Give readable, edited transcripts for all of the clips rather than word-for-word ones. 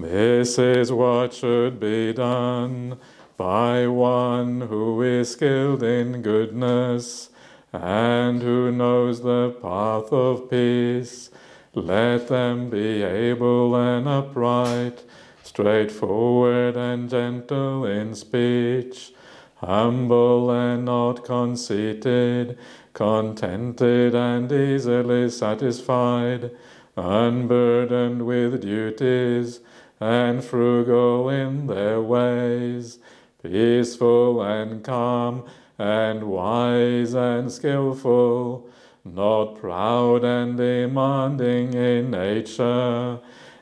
This is what should be done by one who is skilled in goodness and who knows the path of peace. Let them be able and upright, straightforward and gentle in speech, humble and not conceited, contented and easily satisfied, unburdened with duties, and frugal in their ways, peaceful and calm, and wise and skillful, not proud and demanding in nature.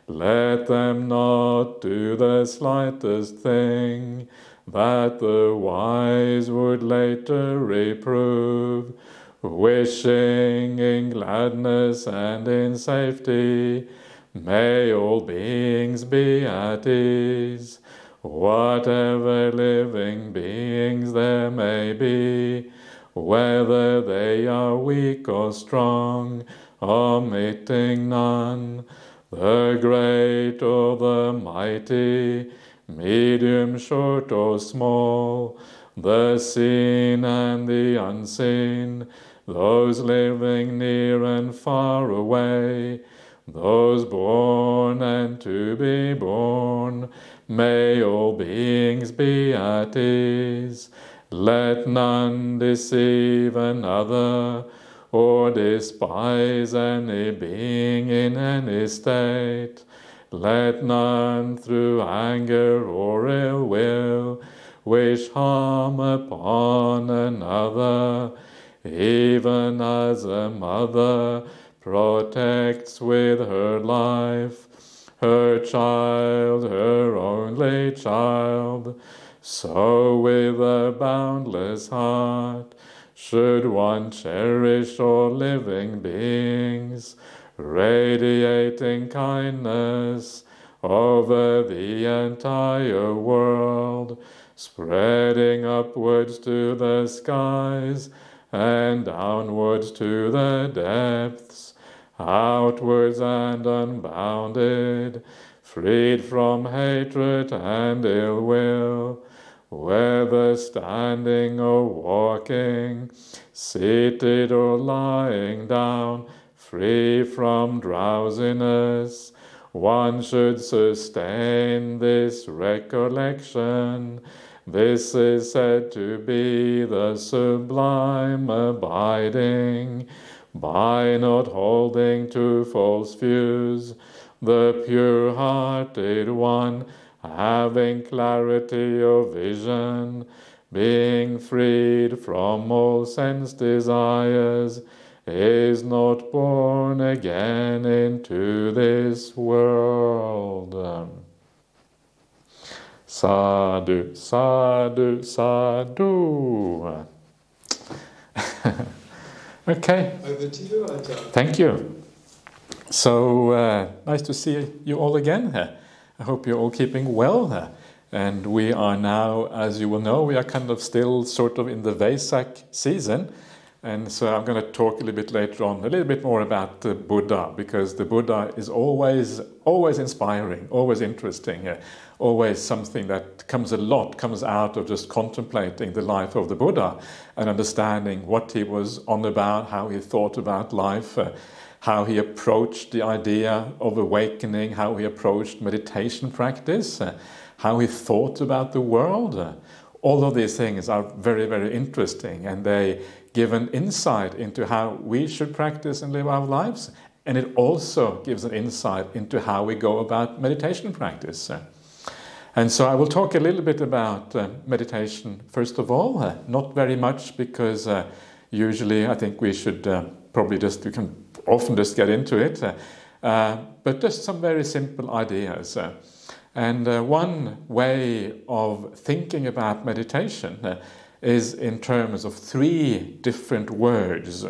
Let them not do the slightest thing that the wise would later reprove, wishing in gladness and in safety. May all beings be at ease, whatever living beings there may be, whether they are weak or strong, omitting none, the great or the mighty, medium, short or small, the seen and the unseen, those living near and far away, those born and to be born, may all beings be at ease. Let none deceive another, or despise any being in any state. Let none through anger or ill will wish harm upon another, even as a mother protects with her life her child, her only child. So with a boundless heart should one cherish all living beings, radiating kindness over the entire world, spreading upwards to the skies and downwards to the depths, outwards and unbounded, freed from hatred and ill will, whether standing or walking, seated or lying down, free from drowsiness. One should sustain this recollection. This is said to be the sublime abiding, by not holding to false views. The pure-hearted one, having clarity of vision, being freed from all sense desires, is not born again into this world. Sadhu, sadhu, sadhu. Okay. Over to you, Ajahn. Thank you. So nice to see you all again. I hope you're all keeping well. And we are now, as you will know, we are kind of still sort of in the Vesak season. And so I'm going to talk a little bit later on, a little bit more about the Buddha, because the Buddha is always inspiring, always interesting, always something that comes out of just contemplating the life of the Buddha and understanding what he was on about, how he thought about life, how he approached the idea of awakening, how he approached meditation practice, how he thought about the world. All of these things are very, very interesting, and they give an insight into how we should practice and live our lives, and it also gives an insight into how we go about meditation practice. And so I will talk a little bit about meditation first of all, not very much, because usually I think we should we can often just get into it, but just some very simple ideas. And one way of thinking about meditation is in terms of three different words.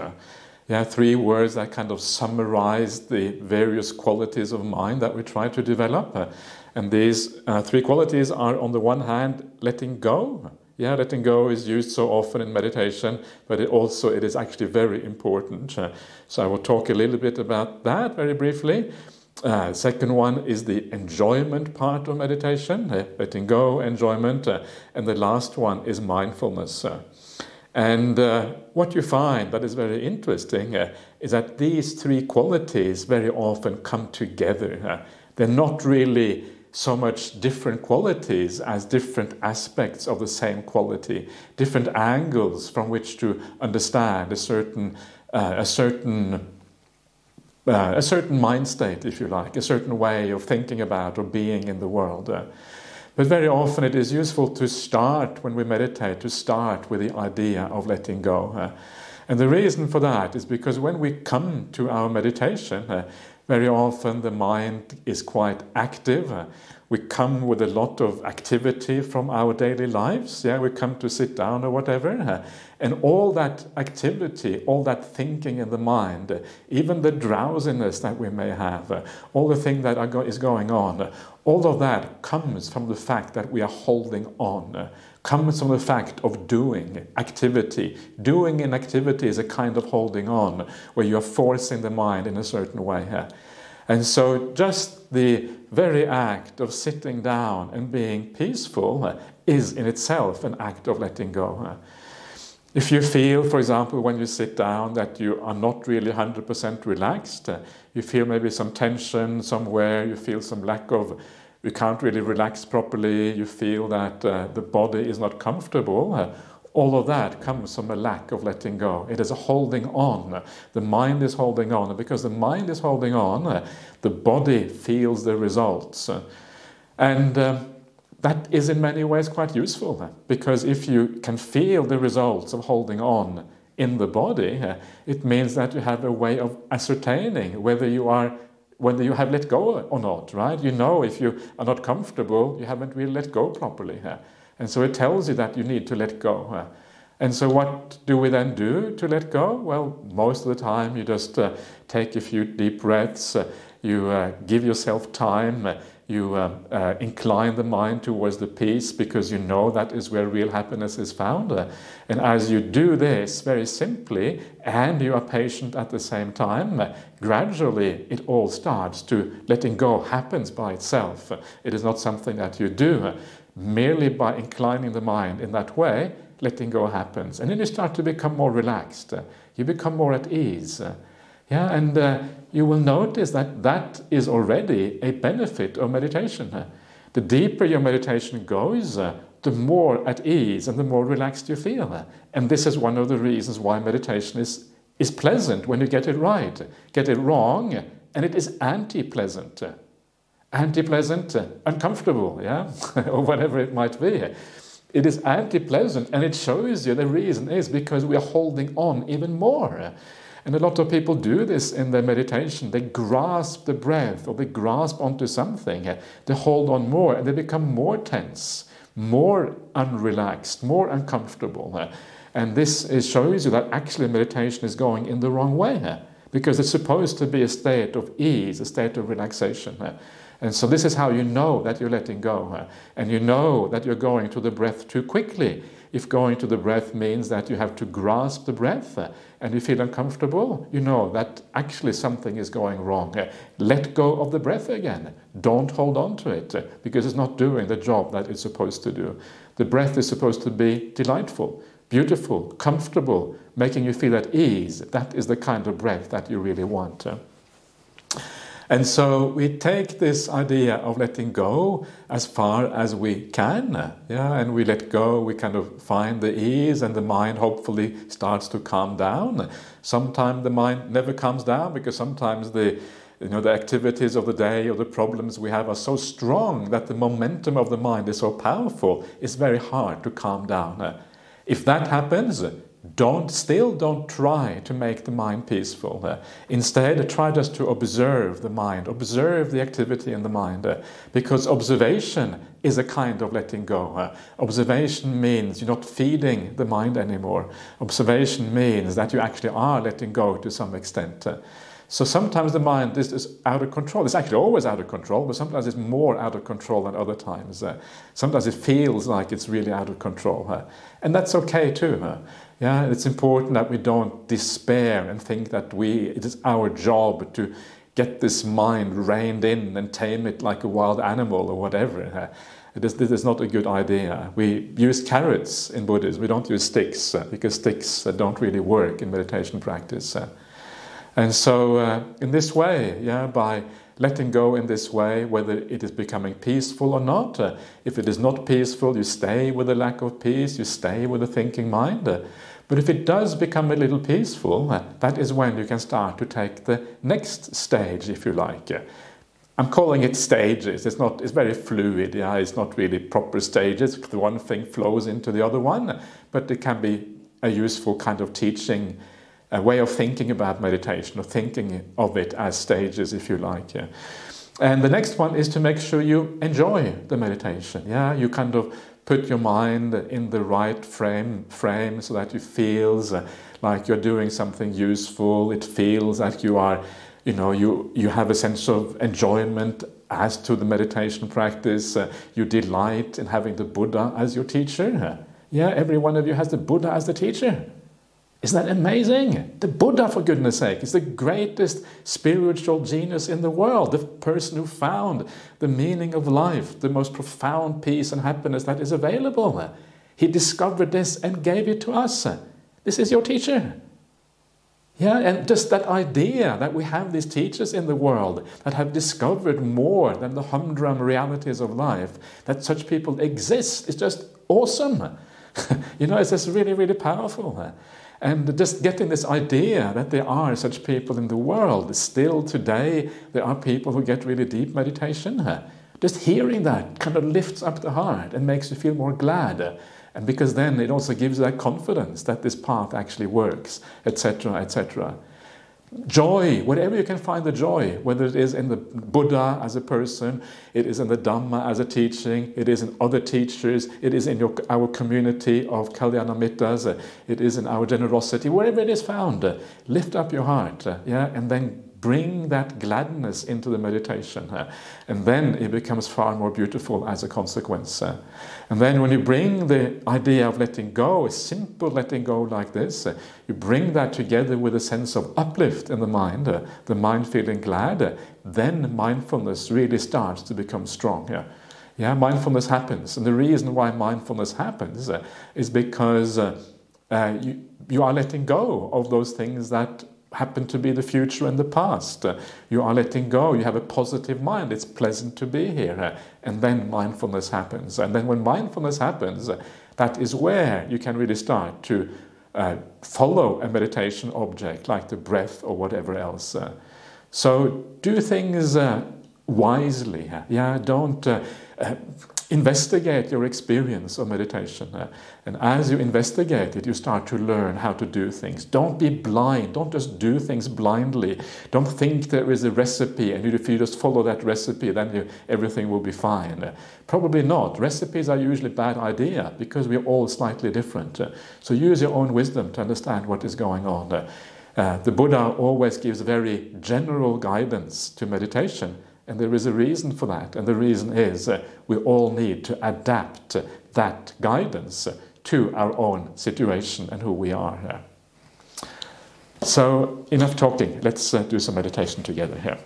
Three words that kind of summarize the various qualities of mind that we try to develop. And these three qualities are, on the one hand, letting go. Letting go is used so often in meditation, but it is actually very important. So I will talk a little bit about that very briefly. Second one is the enjoyment part of meditation, letting go, enjoyment. And the last one is mindfulness. And what you find that is very interesting is that these three qualities very often come together. They're not really so much different qualities as different aspects of the same quality, different angles from which to understand a certain mind state, if you like, a certain way of thinking about or being in the world. But very often it is useful to start, when we meditate, to start with the idea of letting go. And the reason for that is because when we come to our meditation, very often the mind is quite active. We come with a lot of activity from our daily lives. Yeah, we come to sit down or whatever. And all that activity, all that thinking in the mind, even the drowsiness that we may have, all the things that is going on, all of that comes from the fact that we are holding on, comes from the fact of doing activity. Doing an activity is a kind of holding on, where you are forcing the mind in a certain way. And so just the very act of sitting down and being peaceful is in itself an act of letting go. If you feel, for example, when you sit down that you are not really 100% relaxed, you feel maybe some tension somewhere, you feel some lack of, you can't really relax properly, you feel that the body is not comfortable, all of that comes from a lack of letting go. It is a holding on. The mind is holding on. And because the mind is holding on, the body feels the results. And that is in many ways quite useful. Because if you can feel the results of holding on in the body, it means that you have a way of ascertaining whether you have let go or not, right? You know if you are not comfortable, you haven't really let go properly. And so it tells you that you need to let go. And so what do we then do to let go? Well, most of the time you just take a few deep breaths, you give yourself time, you incline the mind towards the peace because you know that is where real happiness is found. And as you do this very simply, and you are patient at the same time, gradually it all starts to letting go happens by itself. It is not something that you do. Merely by inclining the mind in that way, letting go happens. And then you start to become more relaxed. You become more at ease. Yeah, and you will notice that that is already a benefit of meditation. The deeper your meditation goes, the more at ease and the more relaxed you feel. And this is one of the reasons why meditation is pleasant when you get it right. Get it wrong, and it is anti-pleasant. Anti-pleasant, uncomfortable, yeah, or whatever it might be. It is anti-pleasant, and it shows you the reason is because we are holding on even more. And a lot of people do this in their meditation. They grasp the breath, or they grasp onto something. They hold on more, and they become more tense, more unrelaxed, more uncomfortable. And this shows you that actually meditation is going in the wrong way, because it's supposed to be a state of ease, a state of relaxation. And so this is how you know that you're letting go. And you know that you're going to the breath too quickly. If going to the breath means that you have to grasp the breath and you feel uncomfortable, you know that actually something is going wrong. Let go of the breath again. Don't hold on to it because it's not doing the job that it's supposed to do. The breath is supposed to be delightful, beautiful, comfortable, making you feel at ease. That is the kind of breath that you really want. And so we take this idea of letting go as far as we can, yeah, and we let go, we kind of find the ease and the mind hopefully starts to calm down. Sometimes the mind never calms down because sometimes the activities of the day or the problems we have are so strong that the momentum of the mind is so powerful, it's very hard to calm down. If that happens, don't try to make the mind peaceful. Instead, try just to observe the mind, observe the activity in the mind, because observation is a kind of letting go. Observation means you're not feeding the mind anymore. Observation means that you actually are letting go to some extent. So sometimes the mind is out of control. It's actually always out of control, but sometimes it's more out of control than other times. Sometimes it feels like it's really out of control. And that's okay too. Yeah, it's important that we don't despair and think that it is our job to get this mind reined in and tame it like a wild animal or whatever. This is not a good idea. We use carrots in Buddhism, we don't use sticks, because sticks don't really work in meditation practice. And so in this way, by letting go in this way, whether it is becoming peaceful or not, if it is not peaceful, you stay with the lack of peace, you stay with the thinking mind. But if it does become a little peaceful, that is when you can start to take the next stage, if you like. I'm calling it stages. It's very fluid. It's not really proper stages. The one thing flows into the other one, but it can be a useful kind of teaching, a way of thinking about meditation, or thinking of it as stages, if you like. And the next one is to make sure you enjoy the meditation. You kind of put your mind in the right frame so that it feels like you're doing something useful. It feels like you are, you have a sense of enjoyment as to the meditation practice. You delight in having the Buddha as your teacher. Every one of you has the Buddha as the teacher. Isn't that amazing? The Buddha, for goodness sake, is the greatest spiritual genius in the world, the person who found the meaning of life, the most profound peace and happiness that is available. He discovered this and gave it to us. This is your teacher. And just that idea that we have these teachers in the world that have discovered more than the humdrum realities of life, that such people exist, is just awesome. It's just really, really powerful. And just getting this idea that there are such people in the world, still today there are people who get really deep meditation. Just hearing that kind of lifts up the heart and makes you feel more glad. And because then it also gives you that confidence that this path actually works, etc., etc. Joy, wherever you can find the joy, whether it is in the Buddha as a person, it is in the Dhamma as a teaching, it is in other teachers, it is in our community of Kalyana Mittas, it is in our generosity, wherever it is found, lift up your heart, and then bring that gladness into the meditation. And then it becomes far more beautiful as a consequence. And then when you bring the idea of letting go, a simple letting go like this, you bring that together with a sense of uplift in the mind feeling glad, then mindfulness really starts to become strong. Mindfulness happens. And the reason why mindfulness happens is because you are letting go of those things that happen to be the future and the past. You are letting go, you have a positive mind, it's pleasant to be here. And then mindfulness happens. And then when mindfulness happens, that is where you can really start to follow a meditation object, like the breath or whatever else. So do things wisely. Don't investigate your experience of meditation, and as you investigate it, you start to learn how to do things. Don't be blind, don't just do things blindly. Don't think there is a recipe, and if you just follow that recipe, then everything will be fine. Probably not. Recipes are usually a bad idea, because we're all slightly different. So use your own wisdom to understand what is going on. The Buddha always gives very general guidance to meditation, and there is a reason for that, and the reason is we all need to adapt that guidance to our own situation and who we are. So, enough talking, let's do some meditation together here.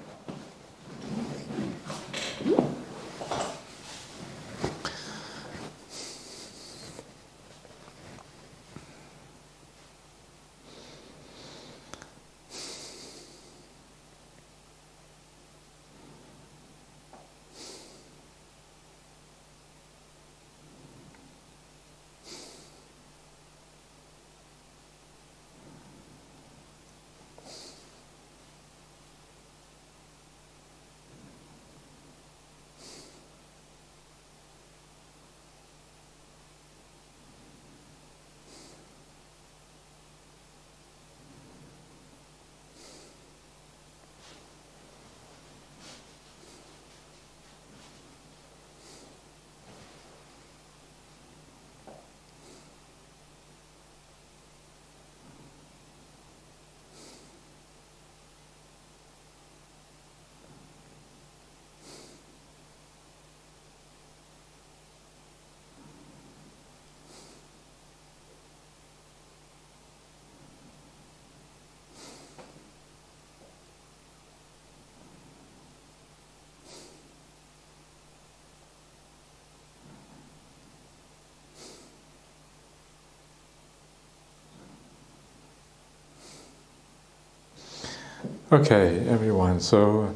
Okay, everyone, so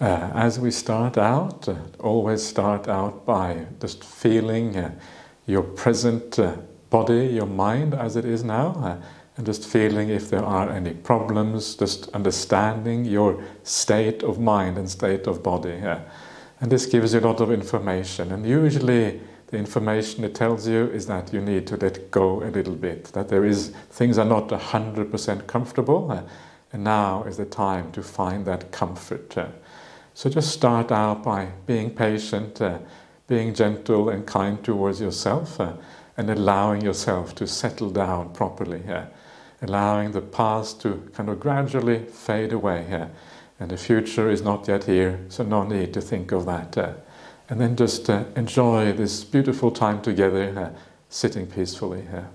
as we start out, always start out by just feeling your present body, your mind as it is now, and just feeling if there are any problems, just understanding your state of mind and state of body. And this gives you a lot of information, and usually the information it tells you is that you need to let go a little bit, that there is things are not 100% comfortable, and now is the time to find that comfort. So just start out by being patient, being gentle and kind towards yourself, and allowing yourself to settle down properly, allowing the past to kind of gradually fade away, and the future is not yet here, so no need to think of that. And then just enjoy this beautiful time together, sitting peacefully here.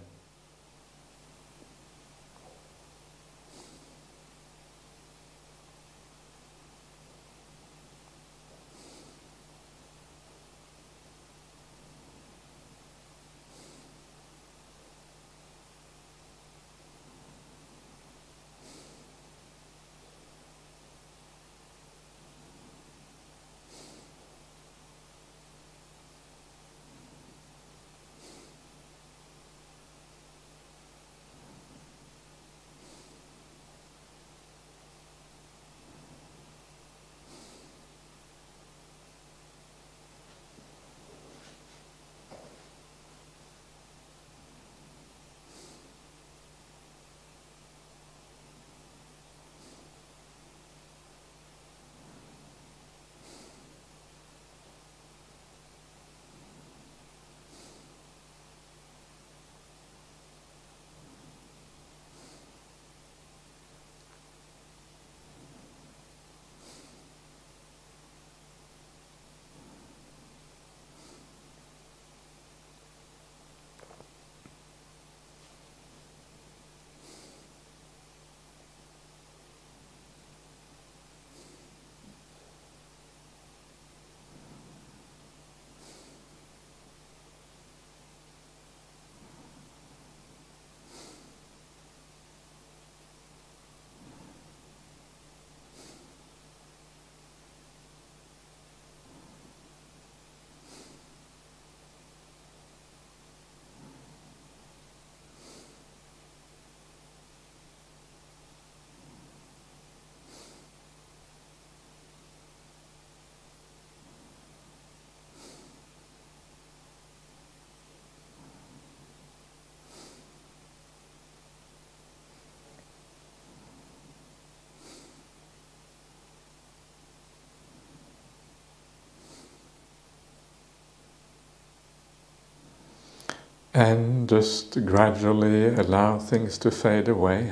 And just gradually allow things to fade away.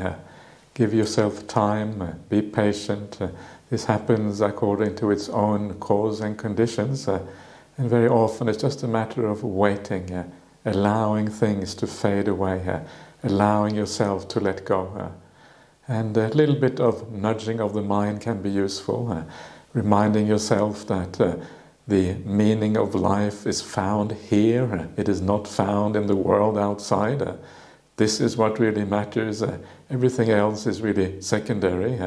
Give yourself time, be patient. This happens according to its own cause and conditions. And very often it's just a matter of waiting, allowing things to fade away, allowing yourself to let go. And a little bit of nudging of the mind can be useful, reminding yourself that the meaning of life is found here. It is not found in the world outside. This is what really matters. Everything else is really secondary.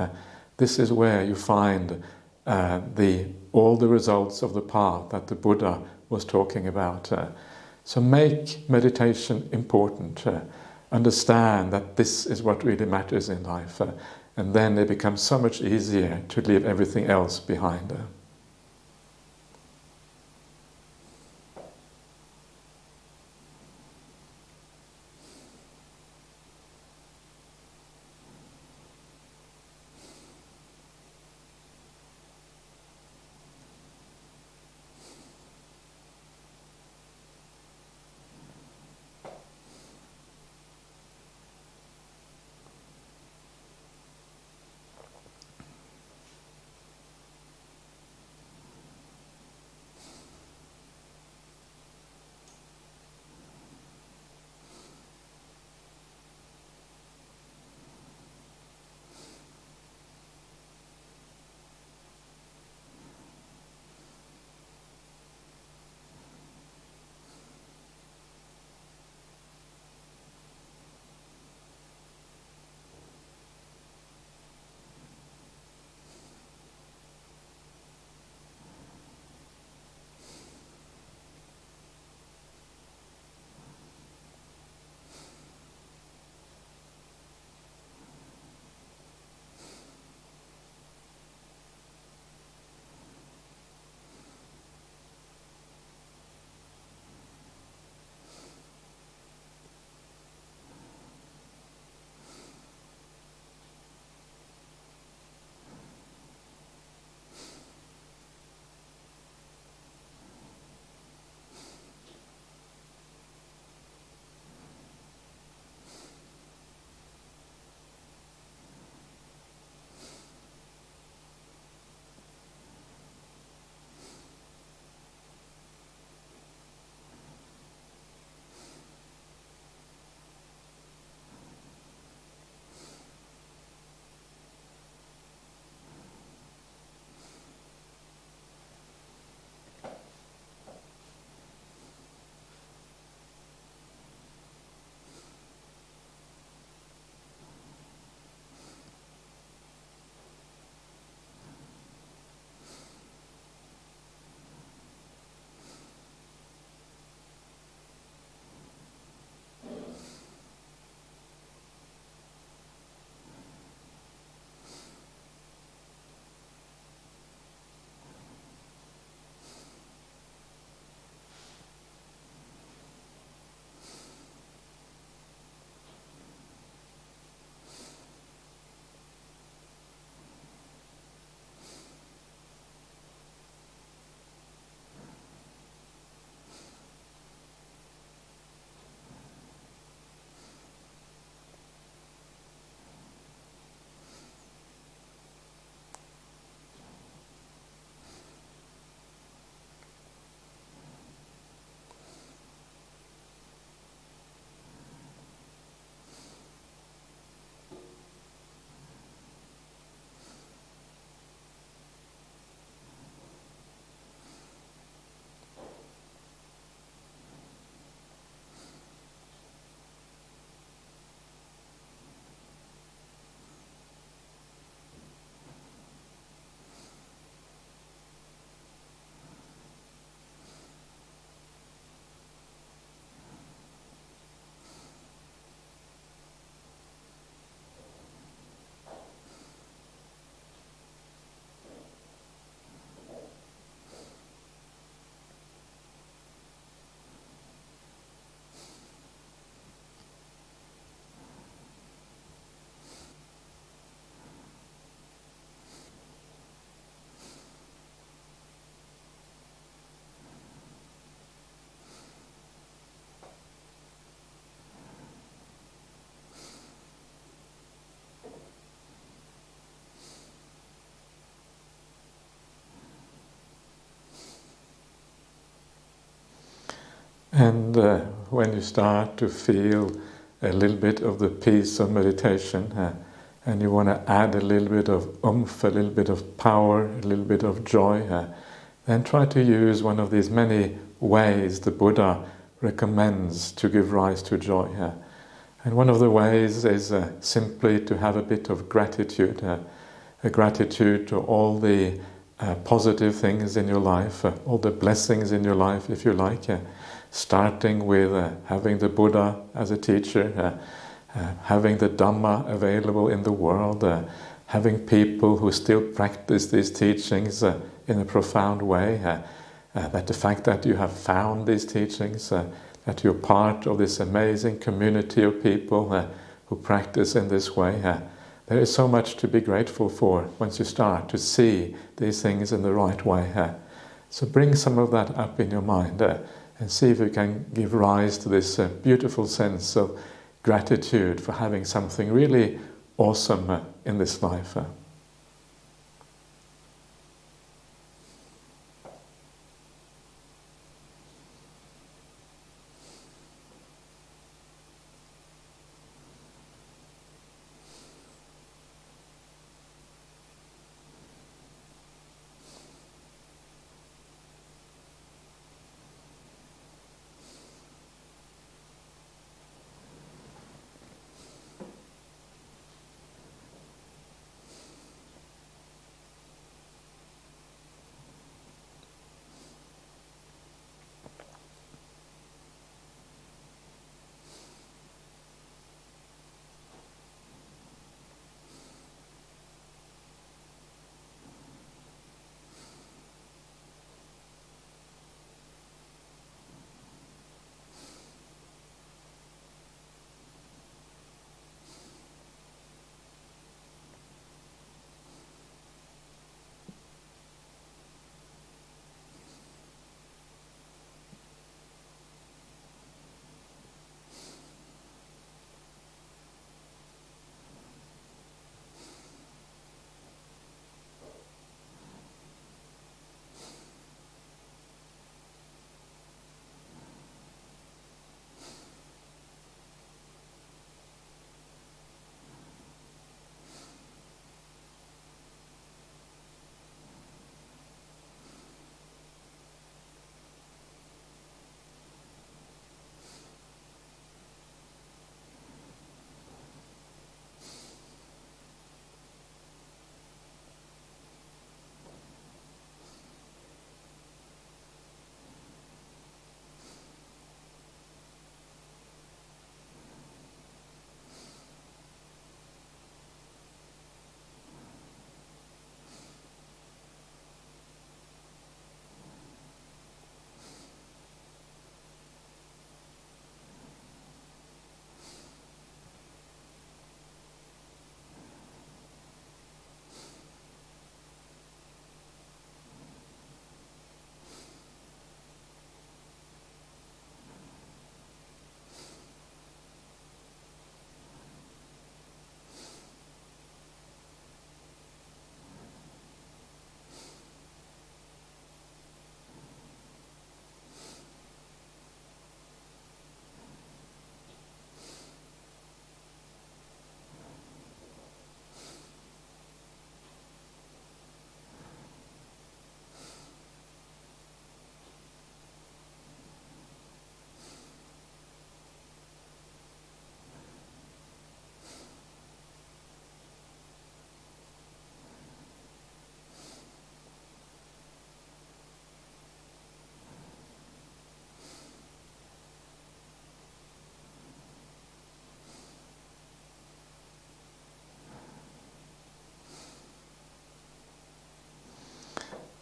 This is where you find all the results of the path that the Buddha was talking about. So make meditation important. Understand that this is what really matters in life. And then it becomes so much easier to leave everything else behind. And when you start to feel a little bit of the peace of meditation, and you want to add a little bit of oomph, a little bit of power, a little bit of joy, then try to use one of these many ways the Buddha recommends to give rise to joy. And one of the ways is simply to have a bit of gratitude, a gratitude to all the positive things in your life, all the blessings in your life, if you like. Starting with having the Buddha as a teacher, having the Dhamma available in the world, having people who still practice these teachings in a profound way, that the fact that you have found these teachings, that you're part of this amazing community of people who practice in this way. There is so much to be grateful for once you start to see these things in the right way. So bring some of that up in your mind. And see if you can give rise to this beautiful sense of gratitude for having something really awesome in this life.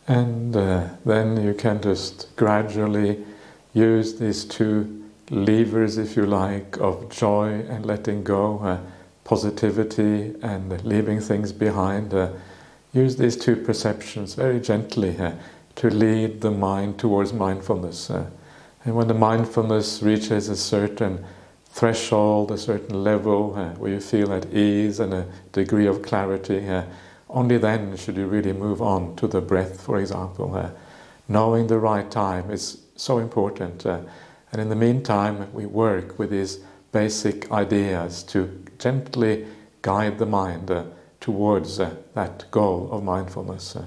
And then you can just gradually use these two levers, if you like, of joy and letting go, positivity and leaving things behind. Use these two perceptions very gently to lead the mind towards mindfulness. And when the mindfulness reaches a certain threshold, a certain level where you feel at ease and a degree of clarity, only then should you really move on to the breath, for example. Knowing the right time is so important. And in the meantime, we work with these basic ideas to gently guide the mind towards that goal of mindfulness.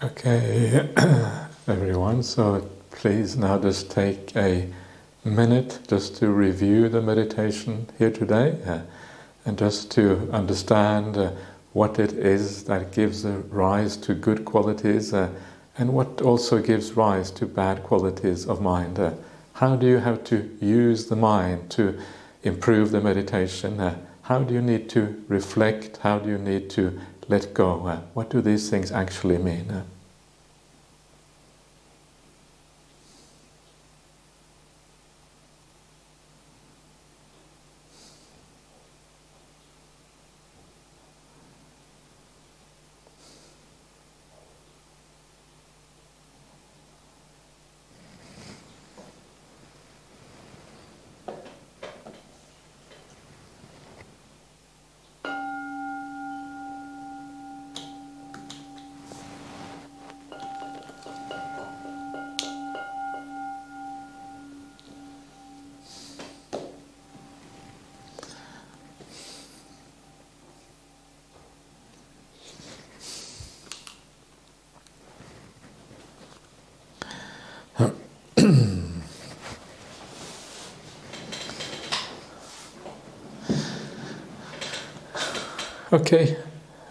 Okay, everyone, so please now just take a minute just to review the meditation here today and just to understand what it is that gives rise to good qualities and what also gives rise to bad qualities of mind. How do you have to use the mind to improve the meditation? How do you need to reflect? How do you need to let go? What do these things actually mean?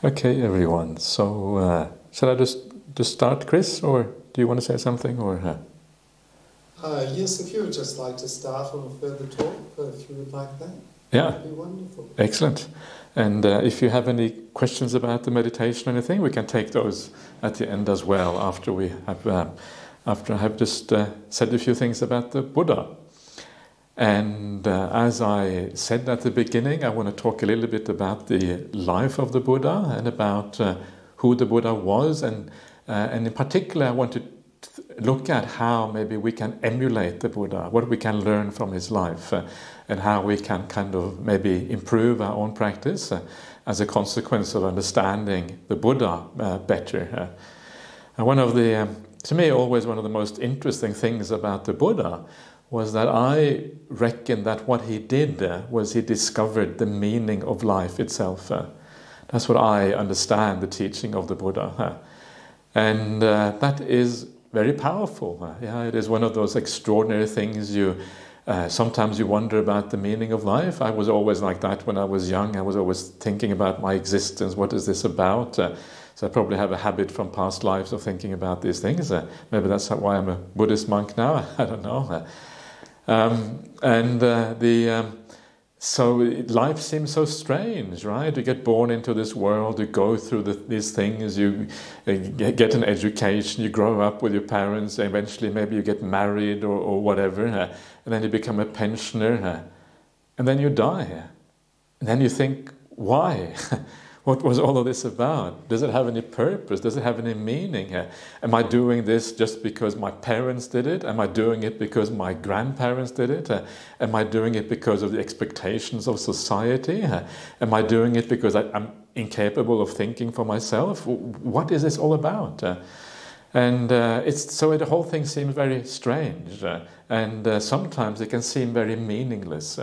Okay, everyone. So, shall I just start, Chris, or do you want to say something, or? Yes, if you would just like to start from a further talk, if you would like that. Yeah. That would be wonderful. Excellent. And if you have any questions about the meditation or anything, we can take those at the end as well. After we have, after I have just said a few things about the Buddha. And as I said at the beginning, I want to talk a little bit about the life of the Buddha and about who the Buddha was, and in particular I want to look at how maybe we can emulate the Buddha, what we can learn from his life, and how we can kind of maybe improve our own practice as a consequence of understanding the Buddha better. And one of the, to me, always one of the most interesting things about the Buddha was that I reckon that what he did was he discovered the meaning of life itself. That's what I understand the teaching of the Buddha. And that is very powerful. Yeah, it is one of those extraordinary things you sometimes you wonder about the meaning of life. I was always like that when I was young. I was always thinking about my existence. What is this about? So I probably have a habit from past lives of thinking about these things. Maybe that's why I'm a Buddhist monk now. I don't know. So life seems so strange, right? You get born into this world, you go through these things, you get an education, you grow up with your parents, eventually maybe you get married or whatever, and then you become a pensioner, and then you die. And then you think, why? What was all of this about? Does it have any purpose? Does it have any meaning? Am I doing this just because my parents did it? Am I doing it because my grandparents did it? Am I doing it because of the expectations of society? Am I doing it because I'm incapable of thinking for myself? What is this all about? So the whole thing seems very strange, and sometimes it can seem very meaningless.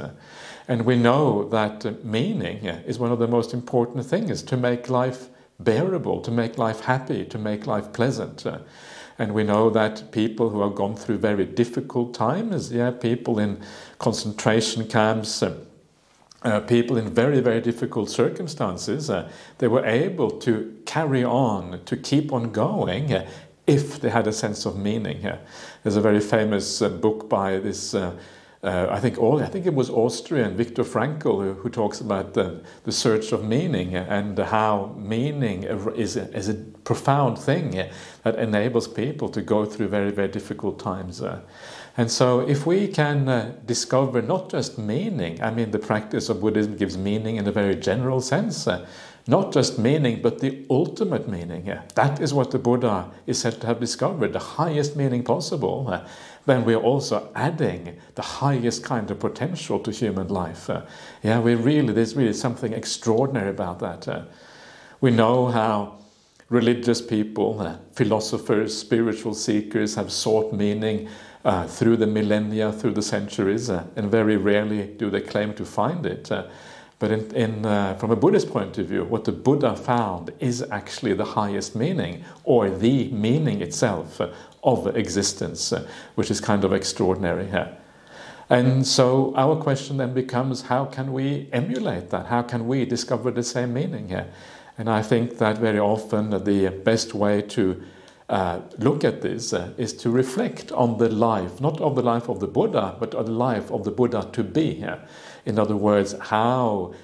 And we know that meaning is one of the most important things to make life bearable, to make life happy, to make life pleasant. And we know that people who have gone through very difficult times, people in concentration camps, people in very, very difficult circumstances, they were able to carry on, to keep on going, if they had a sense of meaning. There's a very famous book by this I think it was Austrian Viktor Frankl who talks about the search of meaning and how meaning is a profound thing that enables people to go through very, very difficult times. And so if we can discover not just meaning, I mean the practice of Buddhism gives meaning in a very general sense, not just meaning but the ultimate meaning, that is what the Buddha is said to have discovered, the highest meaning possible, then we are also adding the highest kind of potential to human life. There's really something extraordinary about that. We know how religious people, philosophers, spiritual seekers have sought meaning through the millennia, through the centuries, and very rarely do they claim to find it. But from a Buddhist point of view, what the Buddha found is actually the highest meaning, or the meaning itself of existence, which is kind of extraordinary here. And so our question then becomes, how can we emulate that? How can we discover the same meaning here? And I think that very often the best way to look at this is to reflect on the life, not of the life of the Buddha, but on the life of the Buddha to be. In other words, how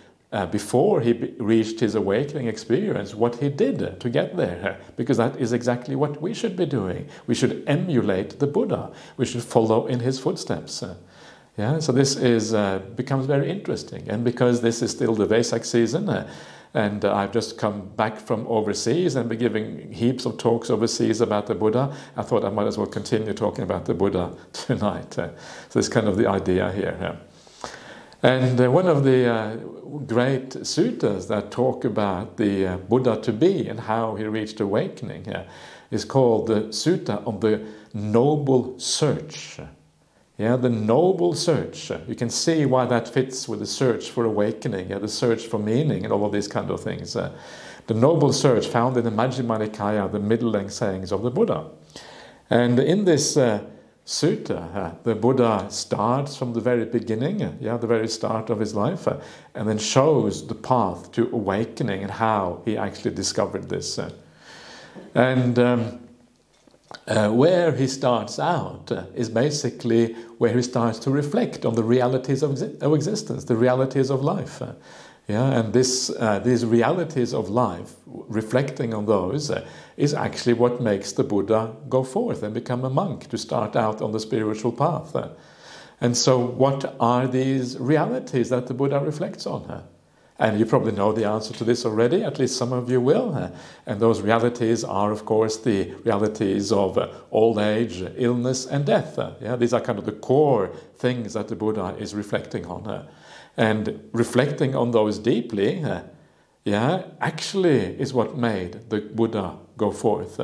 before he reached his awakening experience, what he did to get there, because that is exactly what we should be doing. We should emulate the Buddha. We should follow in his footsteps. Yeah. So this is becomes very interesting, and because this is still the Vesak season. And I've just come back from overseas and been giving heaps of talks overseas about the Buddha. I thought I might as well continue talking about the Buddha tonight. So it's kind of the idea here. And one of the great suttas that talk about the Buddha to be and how he reached awakening is called the Sutta on the Noble Search. Yeah, the noble search. You can see why that fits with the search for awakening, the search for meaning and all of these kind of things. The noble search found in the Majjhima Nikaya, the middle-length sayings of the Buddha. And in this sutta, the Buddha starts from the very beginning, the very start of his life, and then shows the path to awakening and how he actually discovered this. Where he starts out is basically where he starts to reflect on the realities of existence, the realities of life. And these realities of life, reflecting on those, is actually what makes the Buddha go forth and become a monk, to start out on the spiritual path. And so what are these realities that the Buddha reflects on? And you probably know the answer to this already, at least some of you will. And those realities are, of course, the realities of old age, illness, and death. Yeah, these are kind of the core things that the Buddha is reflecting on. And reflecting on those deeply, actually is what made the Buddha go forth.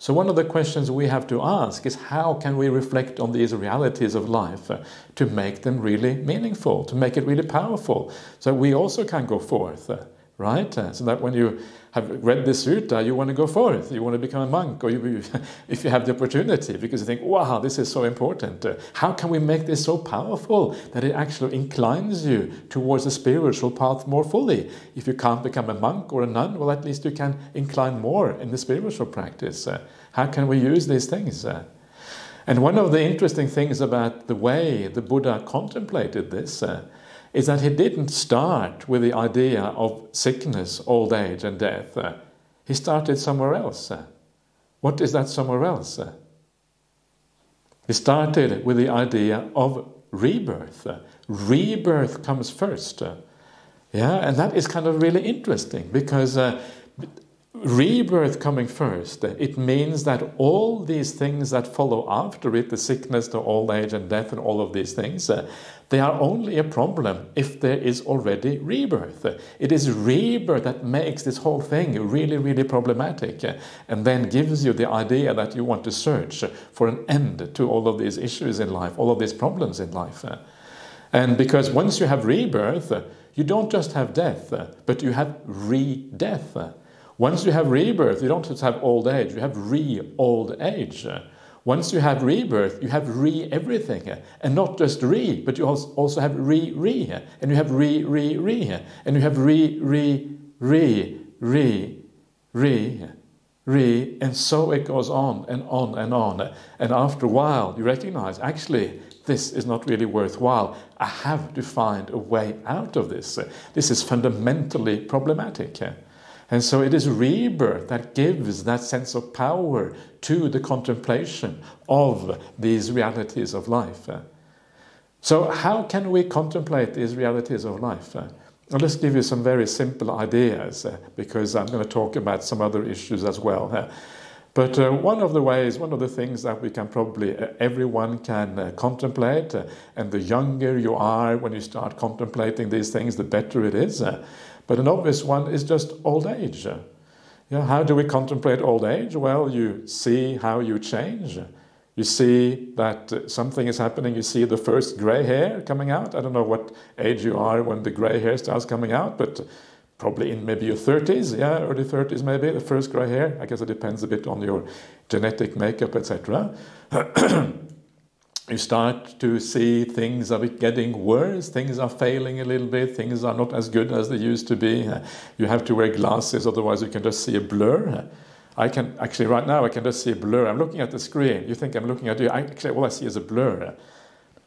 So one of the questions we have to ask is, how can we reflect on these realities of life to make them really meaningful, to make it really powerful, so we also can go forth, right? So that when you have read this sutta, you want to go forth, you want to become a monk, or if you have the opportunity, because you think, wow, this is so important. How can we make this so powerful that it actually inclines you towards the spiritual path more fully? If you can't become a monk or a nun, well, at least you can incline more in the spiritual practice. How can we use these things? And one of the interesting things about the way the Buddha contemplated this is that he didn't start with the idea of sickness, old age, and death. He started somewhere else. What is that somewhere else? He started with the idea of rebirth. Rebirth comes first. And that is kind of really interesting, because rebirth coming first, it means that all these things that follow after it, the sickness, the old age and death and all of these things, they are only a problem if there is already rebirth. It is rebirth that makes this whole thing really, really problematic, and then gives you the idea that you want to search for an end to all of these issues in life, all of these problems in life. And because once you have rebirth, you don't just have death, but you have re-death. Once you have rebirth, you don't just have old age, you have re-old age. Once you have rebirth, you have re-everything. And not just re, but you also have re-re. And you have re-re-re. And you have re-re-re-re-re. And so it goes on and on and on. And after a while, you recognize, actually, this is not really worthwhile. I have to find a way out of this. This is fundamentally problematic. And so it is rebirth that gives that sense of power to the contemplation of these realities of life. So how can we contemplate these realities of life? I'll just give you some very simple ideas, because I'm going to talk about some other issues as well. But one of the ways, one of the things that we can probably, everyone can contemplate, and the younger you are when you start contemplating these things, the better it is. But an obvious one is just old age. How do we contemplate old age? Well, you see how you change. You see that something is happening. You see the first gray hair coming out. I don't know what age you are when the gray hair starts coming out, but probably in maybe your 30s, yeah, early 30s maybe, the first gray hair. I guess it depends a bit on your genetic makeup, etc. You start to see things are getting worse, things are failing a little bit, things are not as good as they used to be. You have to wear glasses, otherwise you can just see a blur. I can, actually right now, I can just see a blur. I'm looking at the screen. You think I'm looking at you. Actually, all I see is a blur.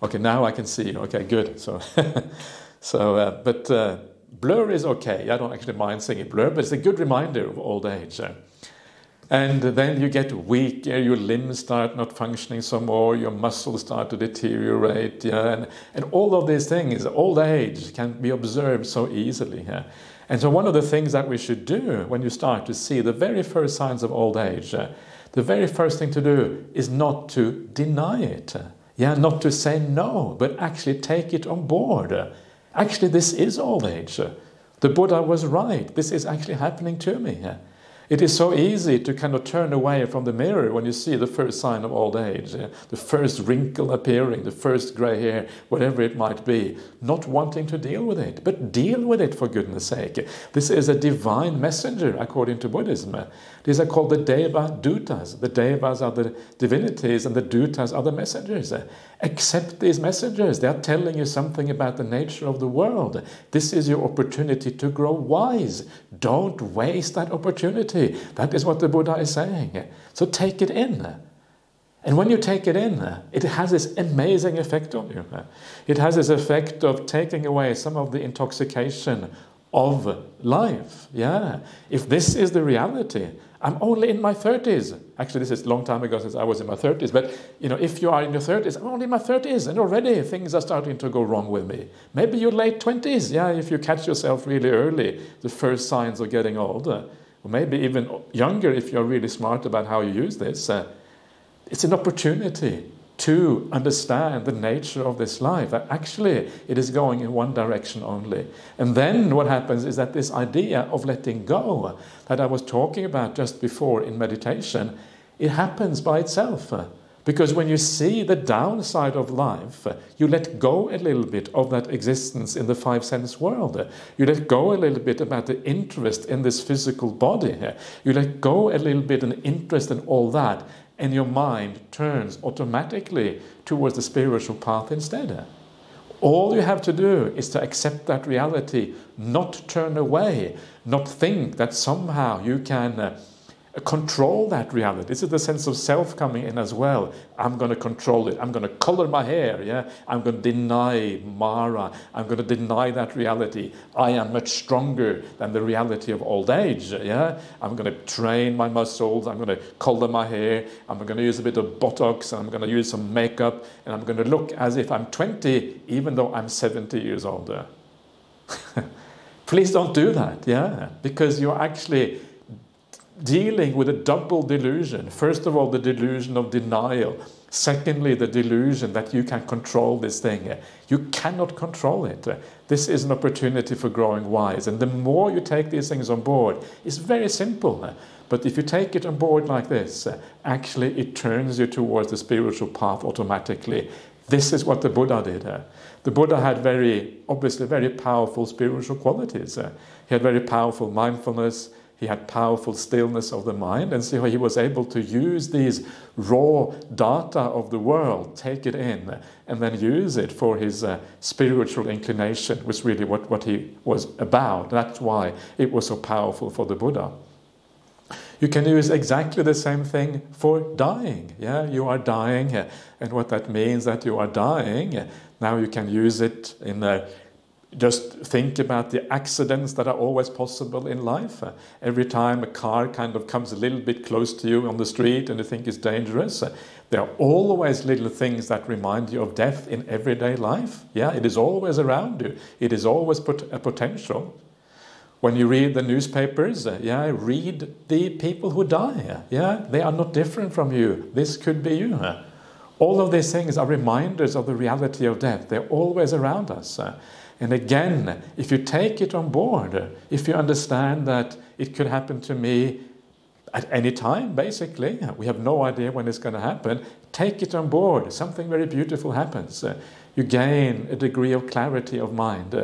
Okay, now I can see. Okay, good. So, but blur is okay. I don't actually mind seeing a blur, but it's a good reminder of old age. And then you get weaker, your limbs start not functioning some more, your muscles start to deteriorate, yeah? and all of these things, old age can be observed so easily. Yeah? And so one of the things that we should do when you start to see the very first signs of old age, the very first thing to do is not to deny it, yeah? Not to say no, but actually take it on board. Actually, this is old age. The Buddha was right, this is actually happening to me. Yeah? It is so easy to kind of turn away from the mirror when you see the first sign of old age, the first wrinkle appearing, the first grey hair, whatever it might be, not wanting to deal with it, but deal with it for goodness sake. This is a divine messenger according to Buddhism. These are called the Deva Duttas. The Devas are the divinities and the Duttas are the messengers. Accept these messengers. They are telling you something about the nature of the world. This is your opportunity to grow wise. Don't waste that opportunity. That is what the Buddha is saying. So take it in. And when you take it in, it has this amazing effect on you. It has this effect of taking away some of the intoxication of life. Yeah. If this is the reality, I'm only in my 30s. Actually, this is a long time ago since I was in my 30s. But, you know, if you are in your 30s, I'm only in my 30s. And already things are starting to go wrong with me. Maybe your late 20s. Yeah, if you catch yourself really early, the first signs of getting older. Or maybe even younger if you're really smart about how you use this. It's an opportunity to understand the nature of this life, that actually it is going in one direction only. And then what happens is that this idea of letting go that I was talking about just before in meditation, it happens by itself. Because when you see the downside of life, you let go a little bit of that existence in the five sense world. You let go a little bit about the interest in this physical body. You let go a little bit in interest in all that, and your mind turns automatically towards the spiritual path instead. All you have to do is to accept that reality, not turn away, not think that somehow you can control that reality. This is the sense of self coming in as well. I'm going to control it. I'm going to color my hair. Yeah, I'm going to deny Mara. I'm going to deny that reality. I am much stronger than the reality of old age. Yeah, I'm going to train my muscles. I'm going to color my hair. I'm going to use a bit of Botox. And I'm going to use some makeup. And I'm going to look as if I'm 20, even though I'm 70 years older. Please don't do that. Yeah, because you're actually dealing with a double delusion. First of all, the delusion of denial. Secondly, the delusion that you can control this thing. You cannot control it. This is an opportunity for growing wise. And the more you take these things on board, it's very simple. But if you take it on board like this, actually it turns you towards the spiritual path automatically. This is what the Buddha did. The Buddha had obviously very powerful spiritual qualities. He had very powerful mindfulness. He had powerful stillness of the mind, and so he was able to use these raw data of the world, take it in, and then use it for his spiritual inclination, was really what he was about. That's why it was so powerful for the Buddha. You can use exactly the same thing for dying. Yeah, you are dying, and what that means that you are dying. Now you can use it in a just think about the accidents that are always possible in life. Every time a car kind of comes a little bit close to you on the street and you think it's dangerous, there are always little things that remind you of death in everyday life. Yeah, it is always around you. It is always a potential. When you read the newspapers, yeah, read the people who die. Yeah, they are not different from you. This could be you. All of these things are reminders of the reality of death. They're always around us. And again, if you take it on board, if you understand that it could happen to me at any time, basically. We have no idea when it's going to happen. Take it on board. Something very beautiful happens. You gain a degree of clarity of mind.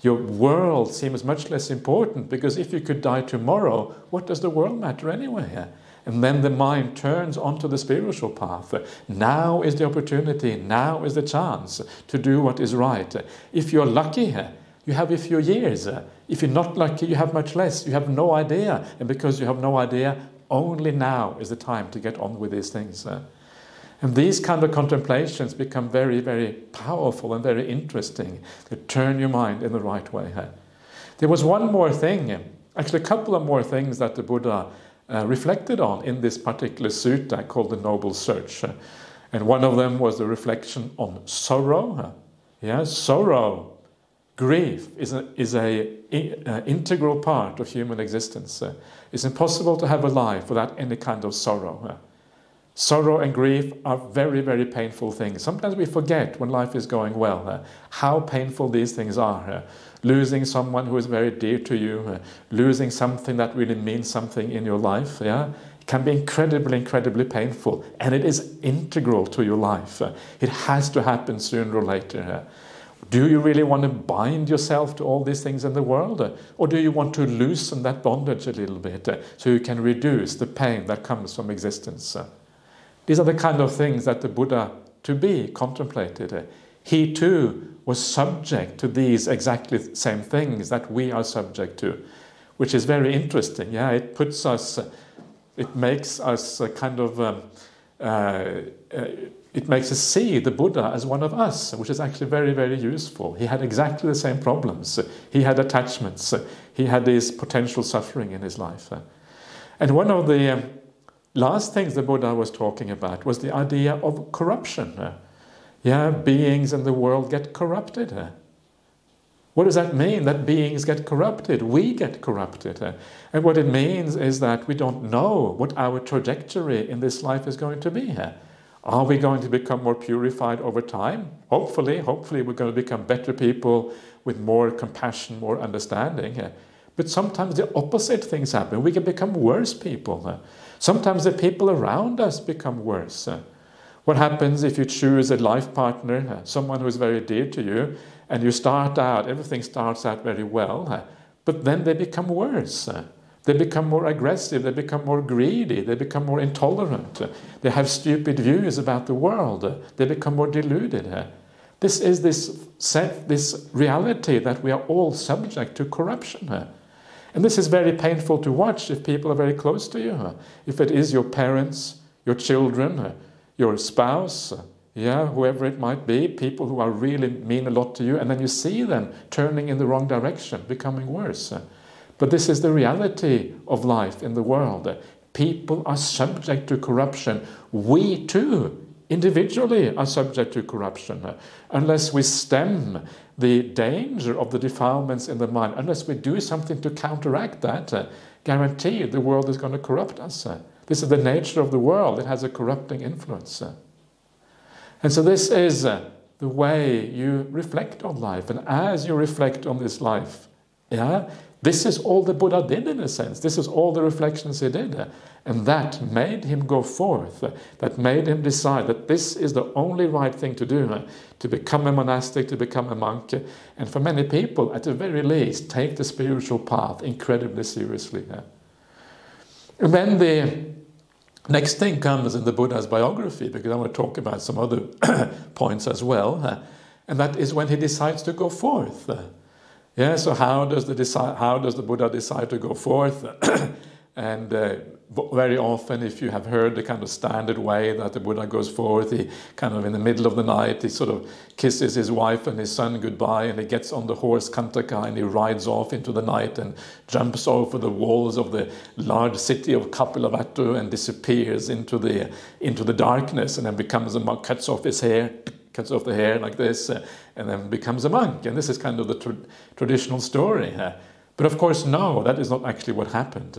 Your world seems much less important, because if you could die tomorrow, what does the world matter anyway? And then the mind turns onto the spiritual path. Now is the opportunity, now is the chance to do what is right. If you're lucky, you have a few years. If you're not lucky, you have much less. You have no idea. And because you have no idea, only now is the time to get on with these things. And these kind of contemplations become very, very powerful and very interesting. They turn your mind in the right way. There was one more thing, actually a couple of more things that the Buddha reflected on in this particular sutta called the Noble Search. And one of them was the reflection on sorrow. Sorrow. Grief is an integral part of human existence. It's impossible to have a life without any kind of sorrow. Sorrow and grief are very, very painful things. Sometimes we forget when life is going well how painful these things are. Losing someone who is very dear to you, losing something that really means something in your life, can be incredibly, incredibly painful. And it is integral to your life. It has to happen sooner or later. Do you really want to bind yourself to all these things in the world? Or do you want to loosen that bondage a little bit so you can reduce the pain that comes from existence? These are the kind of things that the Buddha to be contemplated. He too was subject to these exactly same things that we are subject to, which is very interesting. It puts us, it makes us kind of... it makes us see the Buddha as one of us, which is actually very, very useful. He had exactly the same problems. He had attachments. He had this potential suffering in his life. And one of the last things the Buddha was talking about was the idea of corruption. Beings in the world get corrupted. What does that mean, that beings get corrupted? We get corrupted. And what it means is that we don't know what our trajectory in this life is going to be. Are we going to become more purified over time? Hopefully we're going to become better people with more compassion, more understanding. But sometimes the opposite things happen. We can become worse people. Sometimes the people around us become worse. What happens if you choose a life partner, someone who is very dear to you, and you start out, everything starts out very well, but then they become worse. They become more aggressive, they become more greedy, they become more intolerant. They have stupid views about the world, they become more deluded. This is this reality that we are all subject to corruption. And this is very painful to watch if people are very close to you. If it is your parents, your children, your spouse, whoever it might be, people who are really mean a lot to you, and then you see them turning in the wrong direction, becoming worse. But this is the reality of life in the world. People are subject to corruption. We too, individually, are subject to corruption. Unless we stem the danger of the defilements in the mind, unless we do something to counteract that, guaranteed the world is going to corrupt us. This is the nature of the world. It has a corrupting influence. And so this is the way you reflect on life. And as you reflect on this life, this is all the Buddha did, in a sense. This is all the reflections he did. And that made him go forth. That made him decide that this is the only right thing to do, to become a monastic, to become a monk. And for many people, at the very least, take the spiritual path incredibly seriously. And then the next thing comes in the Buddha's biography, because I want to talk about some other points as well. And that is when he decides to go forth. So how does the Buddha decide to go forth? And very often, if you have heard the kind of standard way that the Buddha goes forth, he kind of in the middle of the night, he sort of kisses his wife and his son goodbye, and he gets on the horse Kantaka and he rides off into the night and jumps over the walls of the large city of Kapilavatthu and disappears into the darkness, and then becomes a monk, cuts off his hair. Cuts off the hair like this, and then becomes a monk. And this is kind of the traditional story. But of course, no, that is not actually what happened.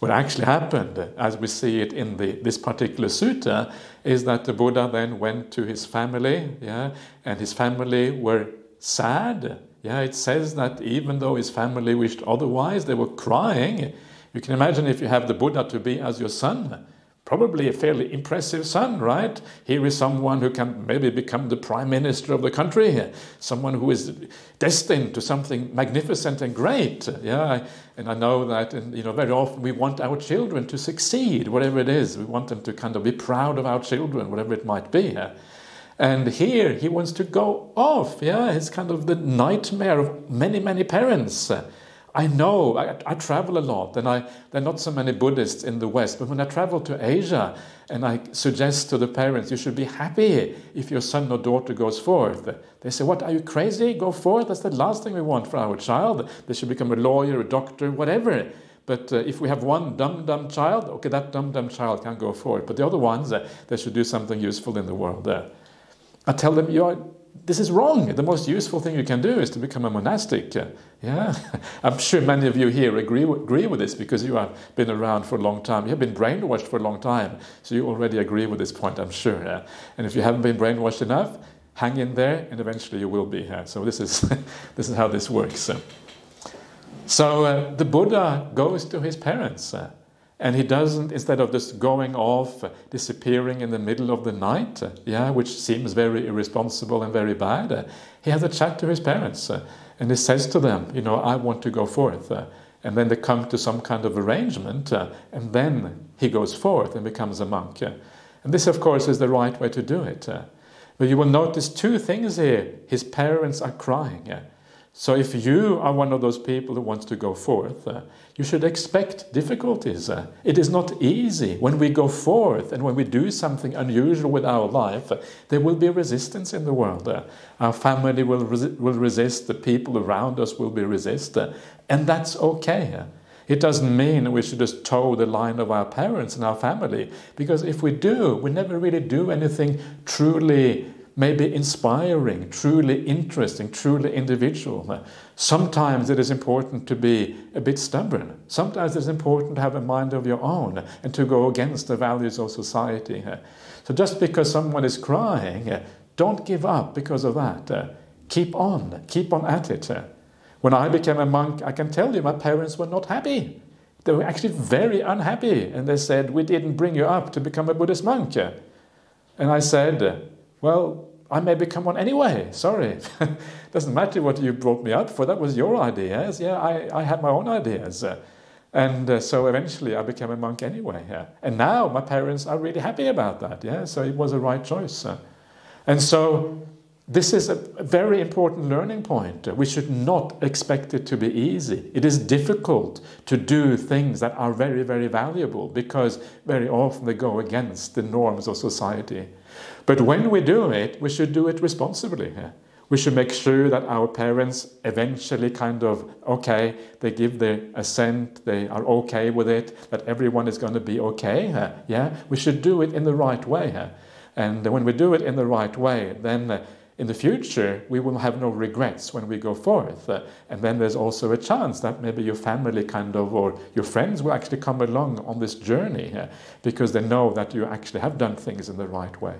What actually happened, as we see it in this particular sutta, is that the Buddha then went to his family, and his family were sad. It says that even though his family wished otherwise, they were crying. You can imagine if you have the Buddha to be as your son, probably a fairly impressive son, right? Here is someone who can maybe become the prime minister of the country here, someone who is destined to something magnificent and great. Yeah, and I know that, and you know, very often we want our children to succeed, whatever it is. We want them to kind of be proud of our children, whatever it might be. Yeah? And here he wants to go off. Yeah, it's kind of the nightmare of many, many parents. I know, I travel a lot, and there are not so many Buddhists in the West, but when I travel to Asia, and I suggest to the parents, you should be happy if your son or daughter goes forth. They say, what, are you crazy? Go forth? That's the last thing we want for our child. They should become a lawyer, a doctor, whatever. But if we have one dumb child, okay, that dumb child can go forth. But the other ones, they should do something useful in the world. I tell them, this is wrong. The most useful thing you can do is to become a monastic. Yeah, I'm sure many of you here agree with this because you have been around for a long time. You have been brainwashed for a long time, so you already agree with this point, I'm sure. Yeah? And if you haven't been brainwashed enough, hang in there, and eventually you will be here. Yeah? So this is this is how this works. So the Buddha goes to his parents, and he doesn't, instead of just going off, disappearing in the middle of the night, yeah, which seems very irresponsible and very bad, he has a chat to his parents, and he says to them, you know, I want to go forth. And then they come to some kind of arrangement, and then he goes forth and becomes a monk. And this, of course, is the right way to do it. But you will notice two things here. His parents are crying. So if you are one of those people who wants to go forth, you should expect difficulties. It is not easy. When we go forth and when we do something unusual with our life, there will be resistance in the world. Our family will resist, the people around us will resist, and that's okay. It doesn't mean we should just toe the line of our parents and our family, because if we do, we never really do anything truly maybe inspiring, truly interesting, truly individual. Sometimes it is important to be a bit stubborn. Sometimes it's important to have a mind of your own and to go against the values of society. So just because someone is crying, don't give up because of that. Keep on at it. When I became a monk, I can tell you my parents were not happy. They were actually very unhappy, and they said, we didn't bring you up to become a Buddhist monk. And I said, well, I may become one anyway, sorry. Doesn't matter what you brought me up for, that was your ideas. Yeah, I had my own ideas. And so eventually I became a monk anyway. Yeah. And now my parents are really happy about that. Yeah, so it was a right choice. And so this is a very important learning point. We should not expect it to be easy. It is difficult to do things that are very, very valuable because very often they go against the norms of society. But when we do it, we should do it responsibly. We should make sure that our parents eventually kind of, okay, they give their assent, they are okay with it, that everyone is going to be okay. Yeah, we should do it in the right way. And when we do it in the right way, then in the future, we will have no regrets when we go forth. And then there's also a chance that maybe your family kind of, or your friends will actually come along on this journey because they know that you actually have done things in the right way.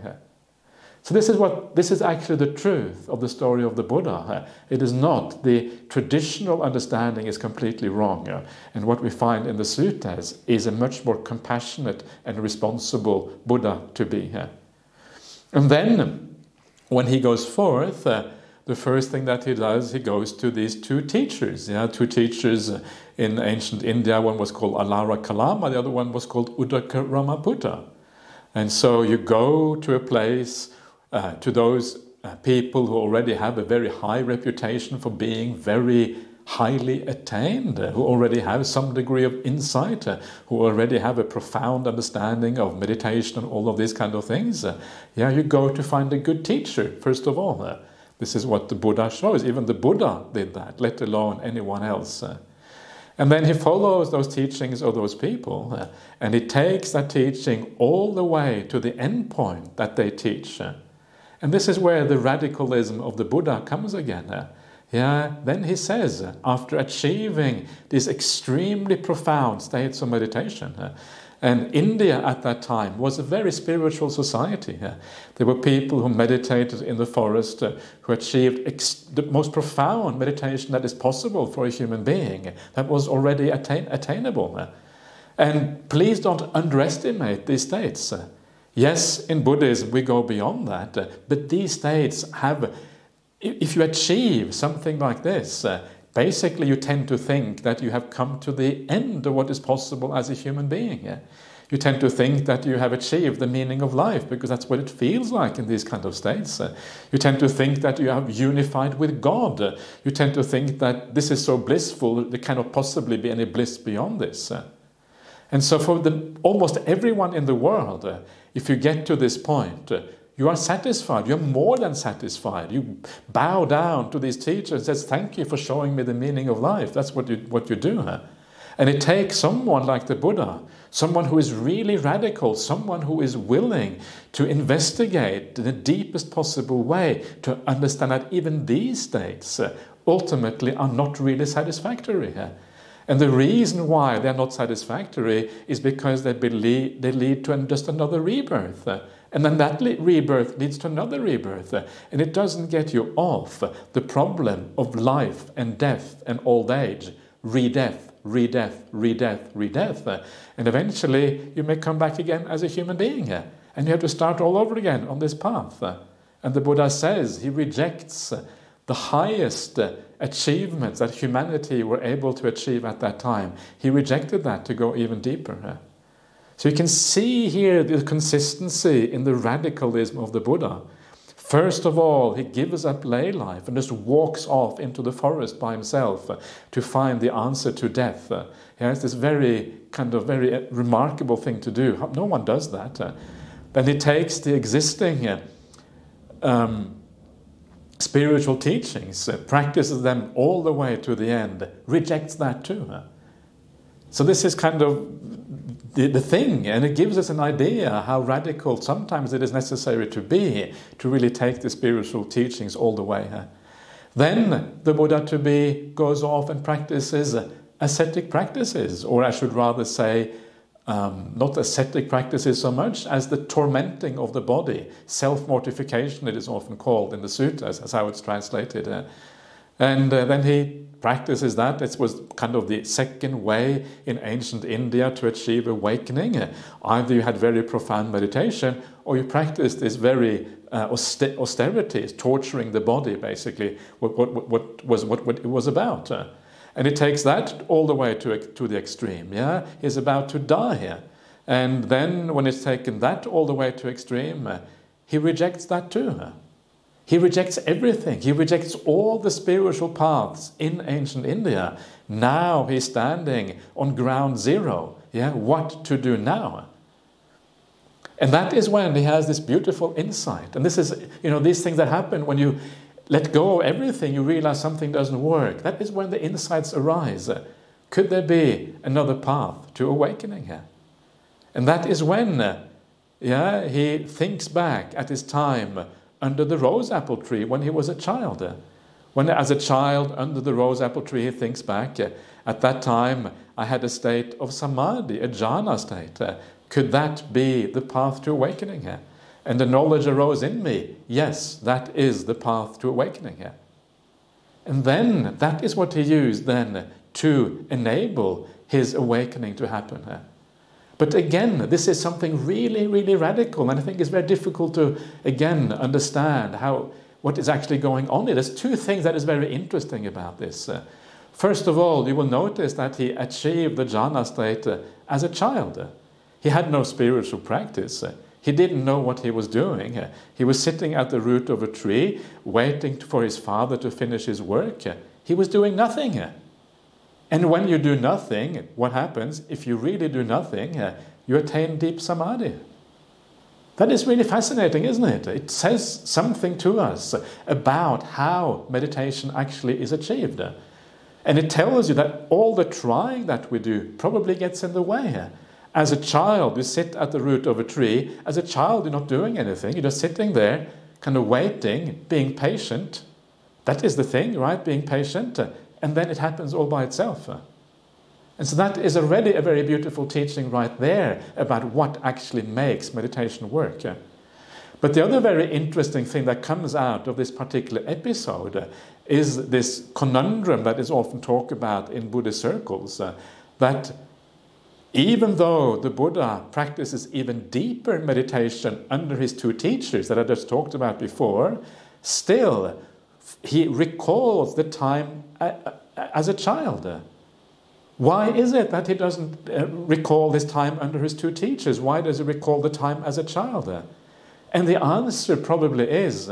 So this is actually the truth of the story of the Buddha. It is not, the traditional understanding is completely wrong. And what we find in the suttas is a much more compassionate and responsible Buddha to be. And then, when he goes forth, the first thing that he does, he goes to these two teachers. Yeah, two teachers in ancient India. One was called Alara Kalama, the other one was called Uddhaka Ramaputta. And so you go to a place, to those people who already have a very high reputation for being very highly attained, who already have some degree of insight, who already have a profound understanding of meditation and all of these kind of things. Yeah, you go to find a good teacher, first of all. This is what the Buddha shows. Even the Buddha did that, let alone anyone else. And then he follows those teachings of those people, and he takes that teaching all the way to the end point that they teach. And this is where the radicalism of the Buddha comes again. Yeah, then he says, after achieving these extremely profound states of meditation, and India at that time was a very spiritual society. There were people who meditated in the forest, who achieved the most profound meditation that is possible for a human being, that was already attainable. And please don't underestimate these states. Yes, in Buddhism we go beyond that, but these states have, if you achieve something like this, basically you tend to think that you have come to the end of what is possible as a human being. You tend to think that you have achieved the meaning of life, because that's what it feels like in these kind of states. You tend to think that you have unified with God. You tend to think that this is so blissful, there cannot possibly be any bliss beyond this. And so for almost everyone in the world, if you get to this point, you are satisfied, you're more than satisfied. You bow down to these teachers and says, thank you for showing me the meaning of life. That's what you do. And it takes someone like the Buddha, someone who is really radical, someone who is willing to investigate in the deepest possible way to understand that even these states ultimately are not really satisfactory. And the reason why they are not satisfactory is because they lead to just another rebirth. And then that rebirth leads to another rebirth. And it doesn't get you off the problem of life and death and old age, re-death, re-death, re-death, re-death. And eventually you may come back again as a human being. And you have to start all over again on this path. And the Buddha says he rejects the highest achievements that humanity were able to achieve at that time. He rejected that to go even deeper. So you can see here the consistency in the radicalism of the Buddha. First of all, he gives up lay life and just walks off into the forest by himself to find the answer to death. It's this very remarkable thing to do. No one does that. Then he takes the existing spiritual teachings, practices them all the way to the end, rejects that too. So this is the thing, and it gives us an idea how radical sometimes it is necessary to be to really take the spiritual teachings all the way. Then the Buddha-to-be goes off and practices ascetic practices, or I should rather say not ascetic practices so much as the tormenting of the body, self-mortification it is often called in the suttas, as how it's translated. Then he practices that. It was the second way in ancient India to achieve awakening. Either you had very profound meditation, or you practiced this very austerity, torturing the body, basically, what it was about. And it takes that all the way to the extreme. Yeah, he's about to die. And then when it's taken that all the way to extreme, he rejects that too. He rejects everything. He rejects all the spiritual paths in ancient India. Now he's standing on ground zero. Yeah, what to do now? And that is when he has this beautiful insight. And this is, these things that happen when you let go of everything, you realize something doesn't work. That is when the insights arise. Could there be another path to awakening here? And that is when he thinks back at his time under the rose apple tree when he was a child. When as a child under the rose apple tree, he thinks back, at that time I had a state of samadhi, a jhana state. Could that be the path to awakening here? And the knowledge arose in me. Yes, that is the path to awakening here. And then, that is what he used then to enable his awakening to happen here. But again, this is something really, really radical. And I think it's very difficult to, again, understand what is actually going on here. There's two things that is very interesting about this. First of all, you will notice that he achieved the jhana state as a child. He had no spiritual practice. He didn't know what he was doing. He was sitting at the root of a tree, waiting for his father to finish his work. He was doing nothing. And when you do nothing, what happens? If you really do nothing, you attain deep samadhi. That is really fascinating, isn't it? It says something to us about how meditation actually is achieved. And it tells you that all the trying that we do probably gets in the way. As a child, you sit at the root of a tree. As a child, you're not doing anything. You're just sitting there, waiting, being patient. That is the thing, right? Being patient. And then it happens all by itself. And so that is already a very beautiful teaching right there about what actually makes meditation work. But the other very interesting thing that comes out of this particular episode is this conundrum that is often talked about in Buddhist circles, that Even though the Buddha practices even deeper meditation under his two teachers that I just talked about before, still he recalls the time as a child. Why is it that he doesn't recall his time under his two teachers? Why does he recall the time as a child? And the answer probably is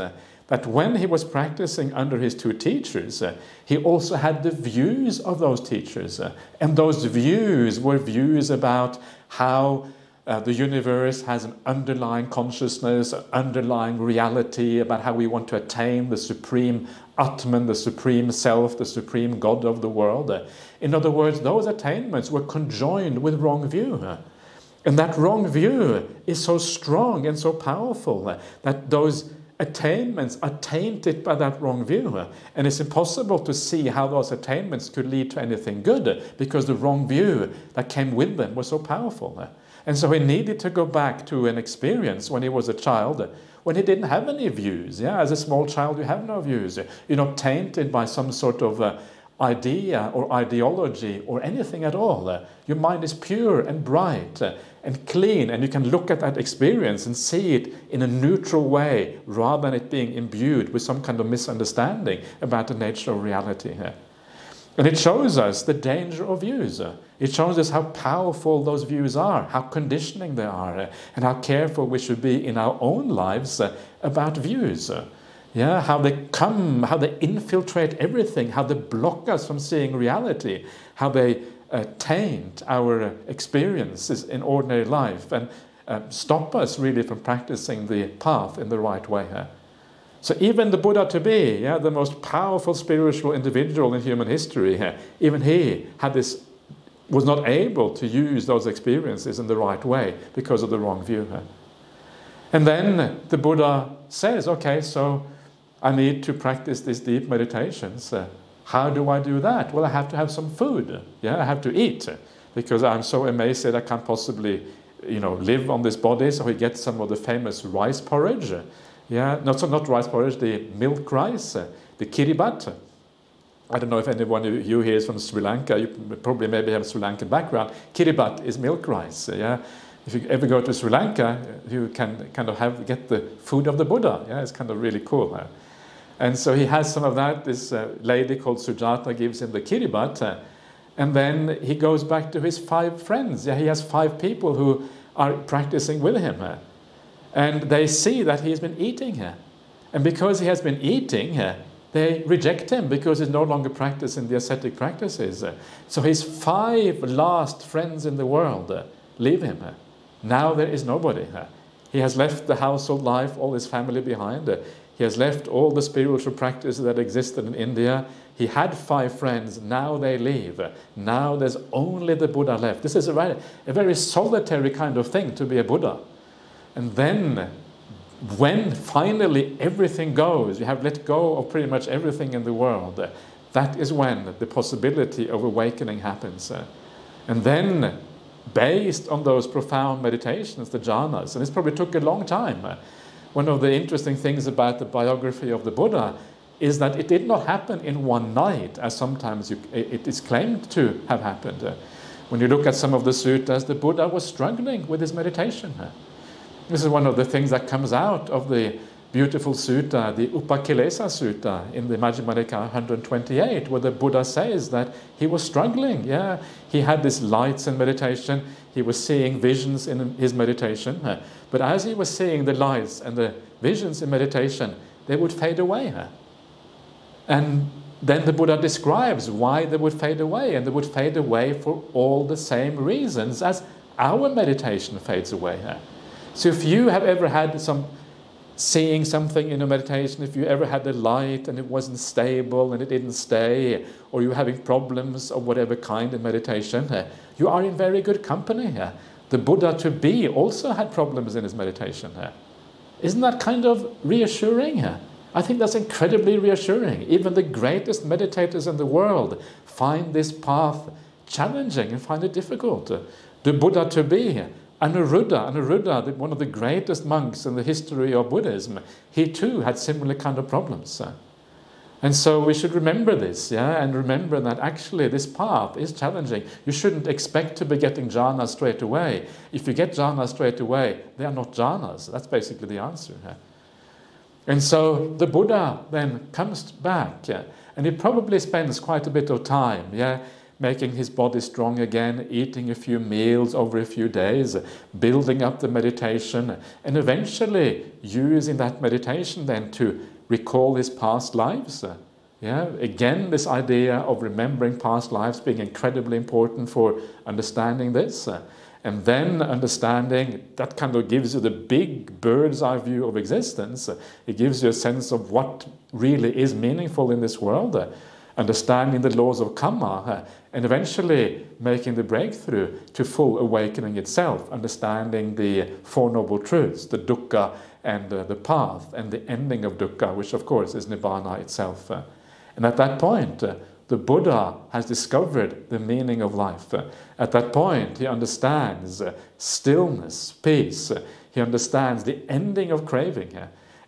that when he was practicing under his two teachers, he also had the views of those teachers. And those views were views about how the universe has an underlying consciousness, an underlying reality, about how we want to attain the supreme Atman, the supreme self, the supreme God of the world. In other words, those attainments were conjoined with wrong view. And that wrong view is so strong and so powerful that those attainments are tainted by that wrong view, and it's impossible to see how those attainments could lead to anything good, because the wrong view that came with them was so powerful. And so he needed to go back to an experience when he was a child, when he didn't have any views. Yeah, as a small child you have no views. You're not tainted by some sort of idea or ideology or anything at all. Your mind is pure and bright and clean, and you can look at that experience and see it in a neutral way rather than it being imbued with some kind of misunderstanding about the nature of reality. And it shows us the danger of views. It shows us how powerful those views are, how conditioning they are, and how careful we should be in our own lives about views. Yeah, how they come, how they infiltrate everything, how they block us from seeing reality, how they taint our experiences in ordinary life and stop us really from practicing the path in the right way. So even the Buddha to be, the most powerful spiritual individual in human history, even he had this, was not able to use those experiences in the right way because of the wrong view. And then the Buddha says, okay, so I need to practice these deep meditations. How do I do that? Well, I have to have some food. Yeah, I have to eat because I'm so emaciated I can't possibly, live on this body. So he gets some of the famous rice porridge. Yeah, not rice porridge, the milk rice, the kiribath. I don't know if anyone of you here is from Sri Lanka. You probably maybe have a Sri Lankan background. Kiribath is milk rice. Yeah. If you ever go to Sri Lanka, you can kind of get the food of the Buddha. Yeah, it's kind of really cool. And so he has some of that. This lady called Sujata gives him the kiribath. And then he goes back to his 5 friends. Yeah, he has 5 people who are practicing with him. And they see that he has been eating. And because he has been eating, they reject him because he's no longer practicing the ascetic practices. So his 5 last friends in the world leave him. Now there is nobody. He has left the household life, all his family behind. He has left all the spiritual practices that existed in India. He had 5 friends. Now they leave. Now there's only the Buddha left. This is a very solitary kind of thing to be a Buddha. And then when finally everything goes, you have let go of pretty much everything in the world, that is when the possibility of awakening happens. And then, based on those profound meditations, the jhanas, and this probably took a long time. One of the interesting things about the biography of the Buddha is that it did not happen in one night, as sometimes it is claimed to have happened. When you look at some of the suttas, the Buddha was struggling with his meditation. This is one of the things that comes out of the beautiful sutta, the Upakilesa Sutta in the Majjhima Nikaya 128, where the Buddha says that he was struggling. Yeah, he had these lights in meditation. He was seeing visions in his meditation. But as he was seeing the lights and the visions in meditation, they would fade away. And then the Buddha describes why they would fade away. And they would fade away for all the same reasons as our meditation fades away. So if you have ever had seeing something in a meditation, if you ever had a light and it wasn't stable and it didn't stay, or you're having problems of whatever kind in meditation, you are in very good company. The Buddha to be also had problems in his meditation. Isn't that kind of reassuring? I think that's incredibly reassuring. Even the greatest meditators in the world find this path challenging and find it difficult. The Buddha to be, Anuruddha, one of the greatest monks in the history of Buddhism, he too had similar kind of problems. And so we should remember this, yeah, and remember that actually this path is challenging. You shouldn't expect to be getting jhana straight away. If you get jhana straight away, they are not jhanas. That's basically the answer. Yeah? And so the Buddha then comes back, yeah, and he probably spends quite a bit of time, yeah, making his body strong again, eating a few meals over a few days, building up the meditation, and eventually using that meditation then to recall his past lives. Yeah, again, this idea of remembering past lives being incredibly important for understanding this. And then understanding, that kind of gives you the big bird's eye view of existence. It gives you a sense of what really is meaningful in this world. Understanding the laws of kamma, and eventually making the breakthrough to full awakening itself, understanding the Four Noble Truths, the Dukkha and the path, and the ending of Dukkha, which of course is Nibbana itself. And at that point, the Buddha has discovered the meaning of life. At that point, he understands stillness, peace. He understands the ending of craving.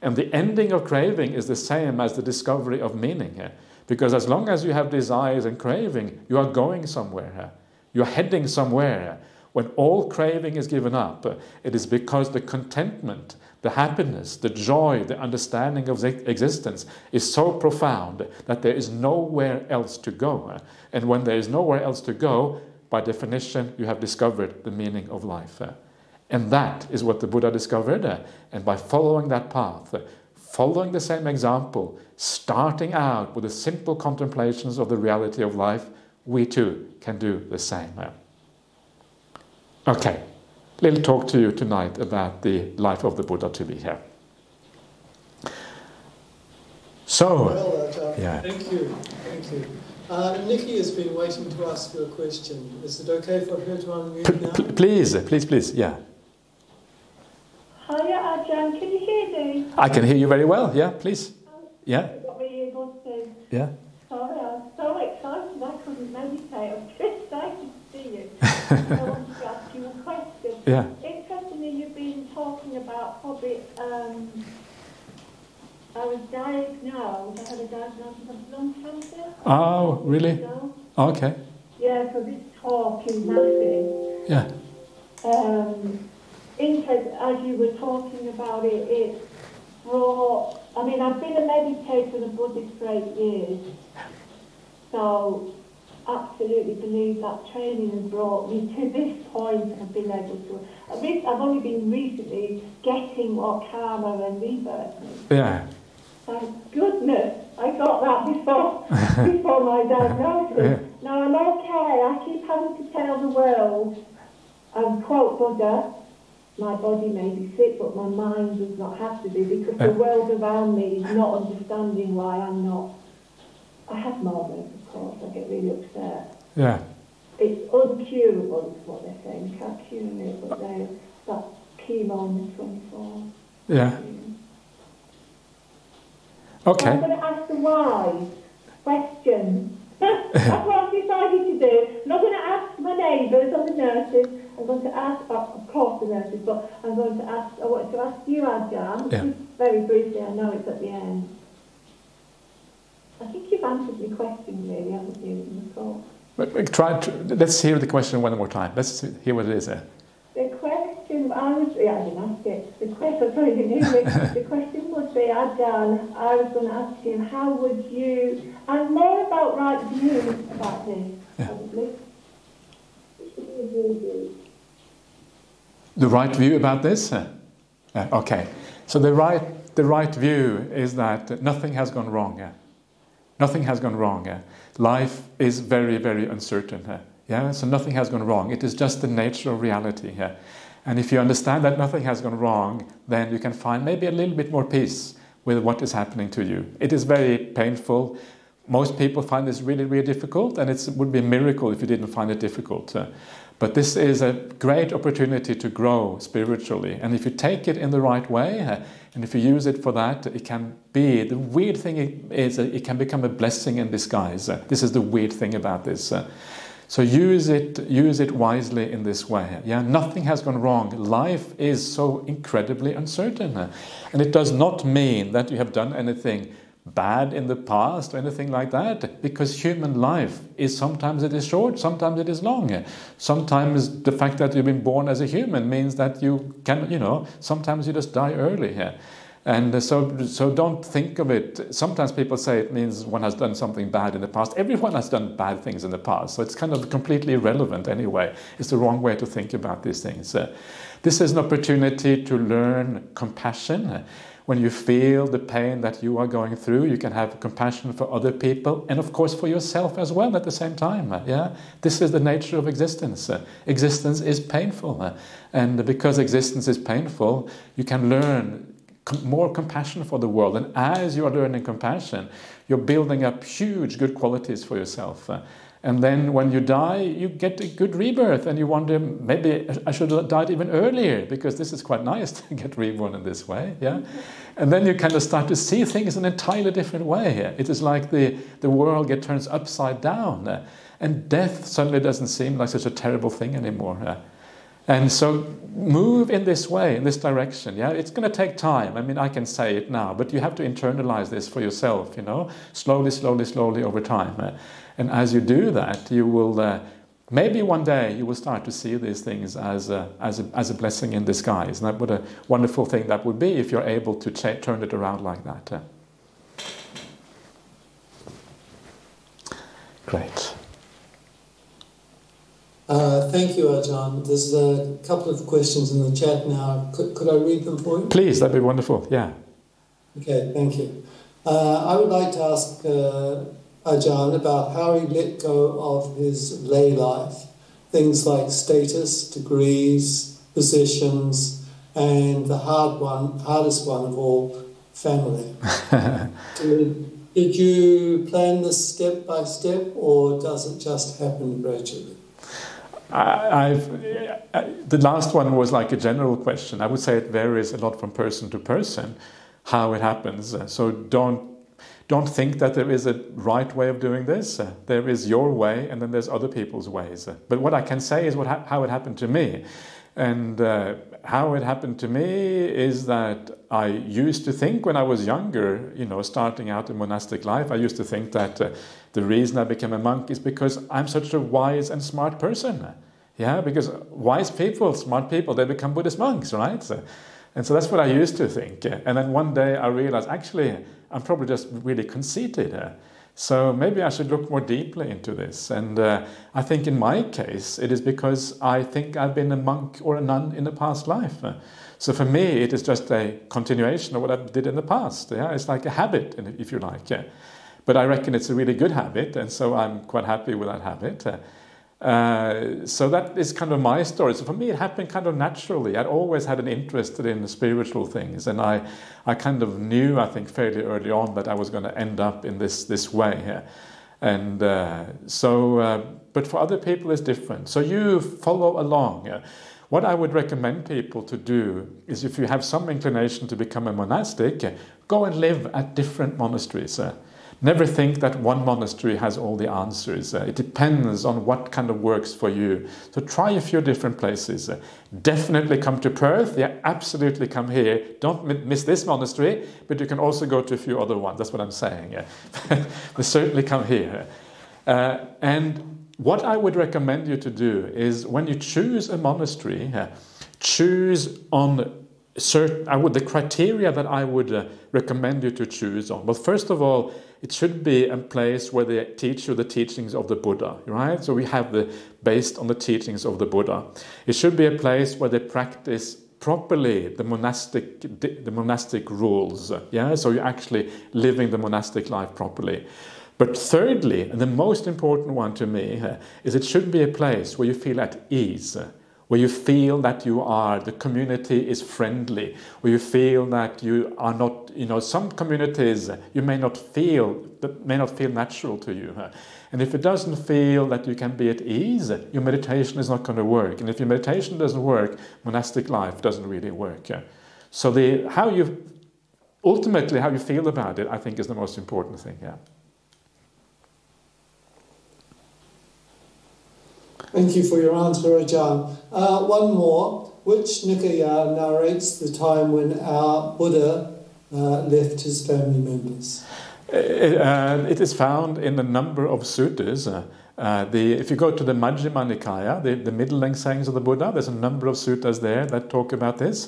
And the ending of craving is the same as the discovery of meaning. Because as long as you have desires and craving, you are going somewhere. You're heading somewhere. When all craving is given up, it is because the contentment, the happiness, the joy, the understanding of existence is so profound that there is nowhere else to go. And when there is nowhere else to go, by definition, you have discovered the meaning of life. And that is what the Buddha discovered. And by following that path, following the same example, starting out with the simple contemplations of the reality of life, we too can do the same. Okay, little talk to you tonight about the life of the Buddha to be here. So, well, yeah. Thank you, thank you. Nikki has been waiting to ask you a question. Is it okay for her to unmute now? Please, yeah. Hiya Ajahn, can you hear me? I can hear you very well, yeah, please. Yeah. You got me able to. Yeah. Sorry, I was so excited I couldn't meditate. I'm so excited to see you. I wanted to ask you a question. Yeah. Interestingly, you've been talking about probably, I was diagnosed, I had a diagnosis of lung cancer. Oh, really? Okay. Yeah, so this talk is nothing. Yeah. Interest, as you were talking about it, it brought, I mean, I've been a meditator and a Buddhist for 8 years, so absolutely believe that training has brought me to this point. I've been able to, I've only been recently getting what karma and rebirth. Yeah. Thank goodness I got that before my diagnosis. Yeah. Now I'm okay, I keep having to tell the world, quote Buddha, my body may be sick, but my mind does not have to be, because the world around me is not understanding why I'm not. I have moments, of course, I get really upset. Yeah. It's uncurable is what they're saying. You can't cure it, but they're that chemo on the 24th. Yeah. Okay. So I'm going to ask the why question. That's what I've decided to do. I'm not going to ask my neighbours or the nurses. I'm going to ask, of course, the nurses, but I'm going to ask, I want to ask you, Ajahn, yeah, very briefly, I know it's at the end. I think you've answered the question, really, haven't you, in the talk? But try to, let's hear the question one more time. Let's hear what it is. The question, I didn't ask it. The question, sorry, didn't hear it. The question would be, Ajahn, I was going to ask him, how would you, and more about right views about this, yeah, probably. The right view about this? Okay. So the right view is that nothing has gone wrong. Nothing has gone wrong. Life is very, very uncertain. Yeah? So nothing has gone wrong. It is just the nature of reality. And if you understand that nothing has gone wrong, then you can find maybe a little bit more peace with what is happening to you. It is very painful. Most people find this really, really difficult, and it would be a miracle if you didn't find it difficult. But this is a great opportunity to grow spiritually. And if you take it in the right way, and if you use it for that, it can be, the weird thing is it can become a blessing in disguise. This is the weird thing about this. So use it wisely in this way. Yeah, nothing has gone wrong. Life is so incredibly uncertain. And it does not mean that you have done anything bad in the past or anything like that, because human life is sometimes it is short, sometimes it is long. Sometimes the fact that you've been born as a human means that you can, you know, sometimes you just die early here. And so don't think of it. Sometimes people say it means one has done something bad in the past. Everyone has done bad things in the past, so it's kind of completely irrelevant anyway. It's the wrong way to think about these things. This is an opportunity to learn compassion. When you feel the pain that you are going through, you can have compassion for other people and, of course, for yourself as well at the same time. Yeah? This is the nature of existence. Existence is painful. And because existence is painful, you can learn more compassion for the world. And as you are learning compassion, you're building up huge good qualities for yourself. And then when you die, you get a good rebirth and you wonder, maybe I should have died even earlier, because this is quite nice to get reborn in this way. Yeah? And then you kind of start to see things in an entirely different way. It is like the world turns upside down, and death suddenly doesn't seem like such a terrible thing anymore. And so move in this way, in this direction. Yeah, it's going to take time. I mean, I can say it now, but you have to internalize this for yourself, you know, slowly, slowly, slowly over time. And as you do that, you will, maybe one day you will start to see these things as a blessing in disguise. And that, what a wonderful thing that would be if you're able to turn it around like that. Great. Thank you, Ajahn. There's a couple of questions in the chat now. Could I read them for you? Please, that'd be wonderful, yeah. Okay, thank you. I would like to ask Ajahn about how he let go of his lay life, things like status, degrees, positions, and the hardest one of all, family. Did you plan this step by step, or does it just happen gradually? The last one was like a general question. I would say it varies a lot from person to person, how it happens. So don't think that there is a right way of doing this. There is your way, and then there's other people's ways. But what I can say is how it happened to me. And how it happened to me is that I used to think when I was younger, you know, starting out in monastic life, I used to think that the reason I became a monk is because I'm such a wise and smart person. Yeah, because wise people, smart people, they become Buddhist monks, right? And so that's what I used to think. And then one day I realized, actually, I'm probably just really conceited. So maybe I should look more deeply into this. And I think in my case, it is because I think I've been a monk or a nun in a past life. So for me, it is just a continuation of what I did in the past. Yeah? It's like a habit, if you like. Yeah? But I reckon it's a really good habit, and so I'm quite happy with that habit. So that is kind of my story. So for me, it happened kind of naturally. I'd always had an interest in the spiritual things, and I kind of knew, I think, fairly early on that I was going to end up in this way here. And but for other people, it's different. So you follow along. What I would recommend people to do is, if you have some inclination to become a monastic, go and live at different monasteries. Never think that one monastery has all the answers. It depends on what kind of works for you. So try a few different places. Definitely come to Perth. Yeah, absolutely come here. Don't miss this monastery, but you can also go to a few other ones. That's what I'm saying. But certainly come here. And what I would recommend you to do is, when you choose a monastery, choose on the criteria that I would recommend you to choose on. Well, first of all, it should be a place where they teach you the teachings of the Buddha, right? So we have based on the teachings of the Buddha. It should be a place where they practice properly the monastic rules, yeah? So you're actually living the monastic life properly. But thirdly, and the most important one to me, is it should be a place where you feel at ease, where you feel that the community is friendly, where you feel that you are not, you know, some communities you may not feel natural to you. And if it doesn't feel that you can be at ease, your meditation is not going to work. And if your meditation doesn't work, monastic life doesn't really work. So how you feel about it, I think, is the most important thing, yeah. Thank you for your answer, Ajahn. One more. Which Nikaya narrates the time when our Buddha left his family members? It is found in a number of suttas. If you go to the Majjhima Nikaya, the middle-length sayings of the Buddha, there's a number of suttas there that talk about this.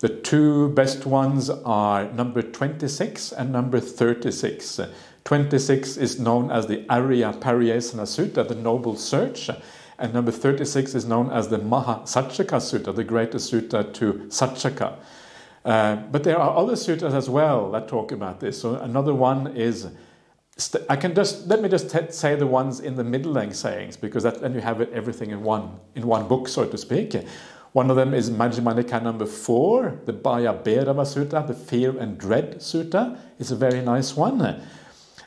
The two best ones are number 26 and number 36. 26 is known as the Ariya Pariyesana Sutta, the Noble Search, and number 36 is known as the Maha Satchaka Sutta, the greatest sutta to Satchaka. But there are other suttas as well that talk about this. So another one is, let me just say the ones in the middle-length sayings, because then you have everything in one book, so to speak. One of them is Majjhima Nikaya number 4, the Baya Berava Sutta, the Fear and Dread Sutta. It's a very nice one.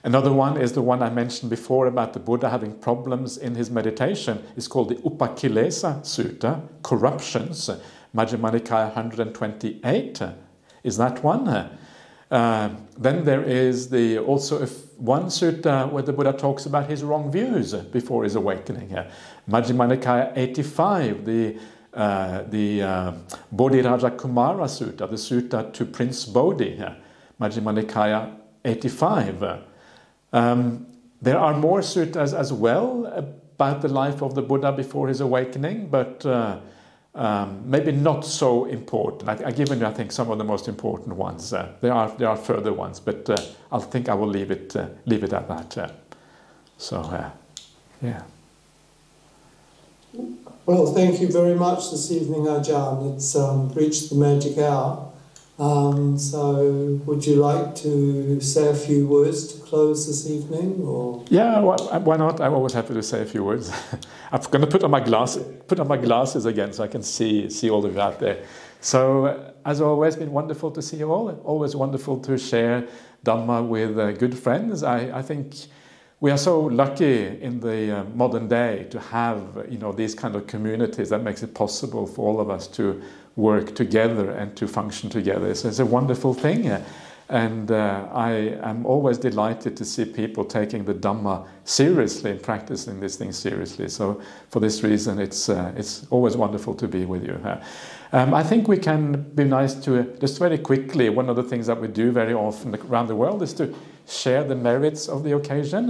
Another one is the one I mentioned before about the Buddha having problems in his meditation. It's called the Upakilesa Sutta, Corruptions. Majjhima Nikaya 128 is that one. Then there is also one sutta where the Buddha talks about his wrong views before his awakening. Majjhima Nikaya 85, the Bodhirajakumara Sutta, the sutta to Prince Bodhi, Majjhima Nikaya 85. There are more suttas as well about the life of the Buddha before his awakening, but maybe not so important. I've given you, I think, some of the most important ones. There are further ones, but I think I will leave it at that. Yeah. Well, thank you very much this evening, Ajahn. It's reached the magic hour. So would you like to say a few words to close this evening? Or? Yeah, why not? I'm always happy to say a few words. I'm going to put on my glasses again so I can see all of you out there. So, as always, been wonderful to see you all. Always wonderful to share Dhamma with good friends. I think we are so lucky in the modern day to have, you know, these kind of communities that makes it possible for all of us to work together and to function together. So it's a wonderful thing, and I am always delighted to see people taking the Dhamma seriously and practicing this thing seriously. So for this reason, it's always wonderful to be with you. I think we can be nice to, just very quickly, one of the things that we do very often around the world is to share the merits of the occasion.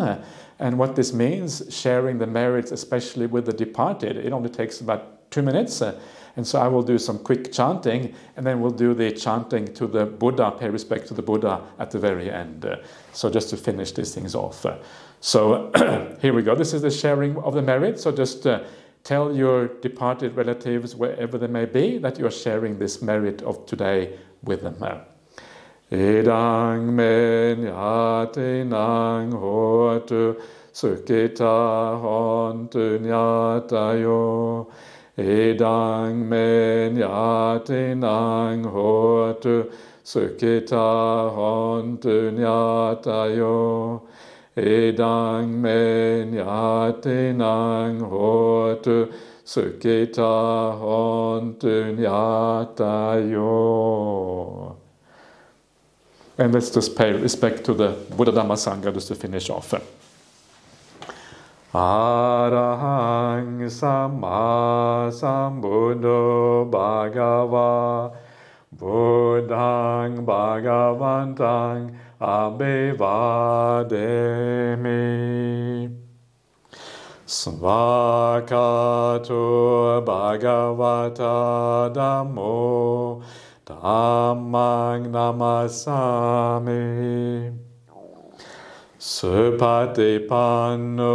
And what this means, sharing the merits, especially with the departed, it only takes about 2 minutes. And so I will do some quick chanting, and then we'll do the chanting to the Buddha, pay respect to the Buddha at the very end. So just to finish these things off. So here we go. This is the sharing of the merits. So just tell your departed relatives, wherever they may be, that you are sharing this merit of today with them. Idang menyate nang hotu sukita hontu nyatayo. Idang menyate nang hotu sukita hontu nyatayo. Idang menyate nang hotu sukita hontu nyatayo. And let's just pay respect to the Buddha Dhamma Sangha just to finish off. Arahang Sama Sambuddho Bhagava Buddhang Bhagavantang Abhivademi Svakato Bhagavata Dhammo Dhammang Namasami Supatipanno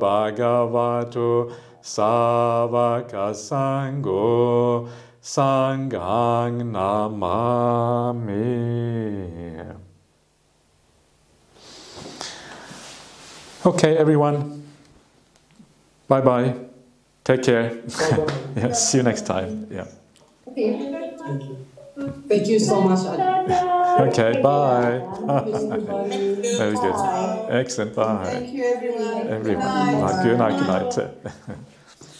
Bhagavato Savaka Sangho Sanghang Namami. Okay, everyone. Bye-bye. Take care. Bye-bye. Yeah, see you next time. Yeah. Thank you so much. Okay, bye. Very good. Excellent. Bye. Thank you, everyone. Good night. Good night.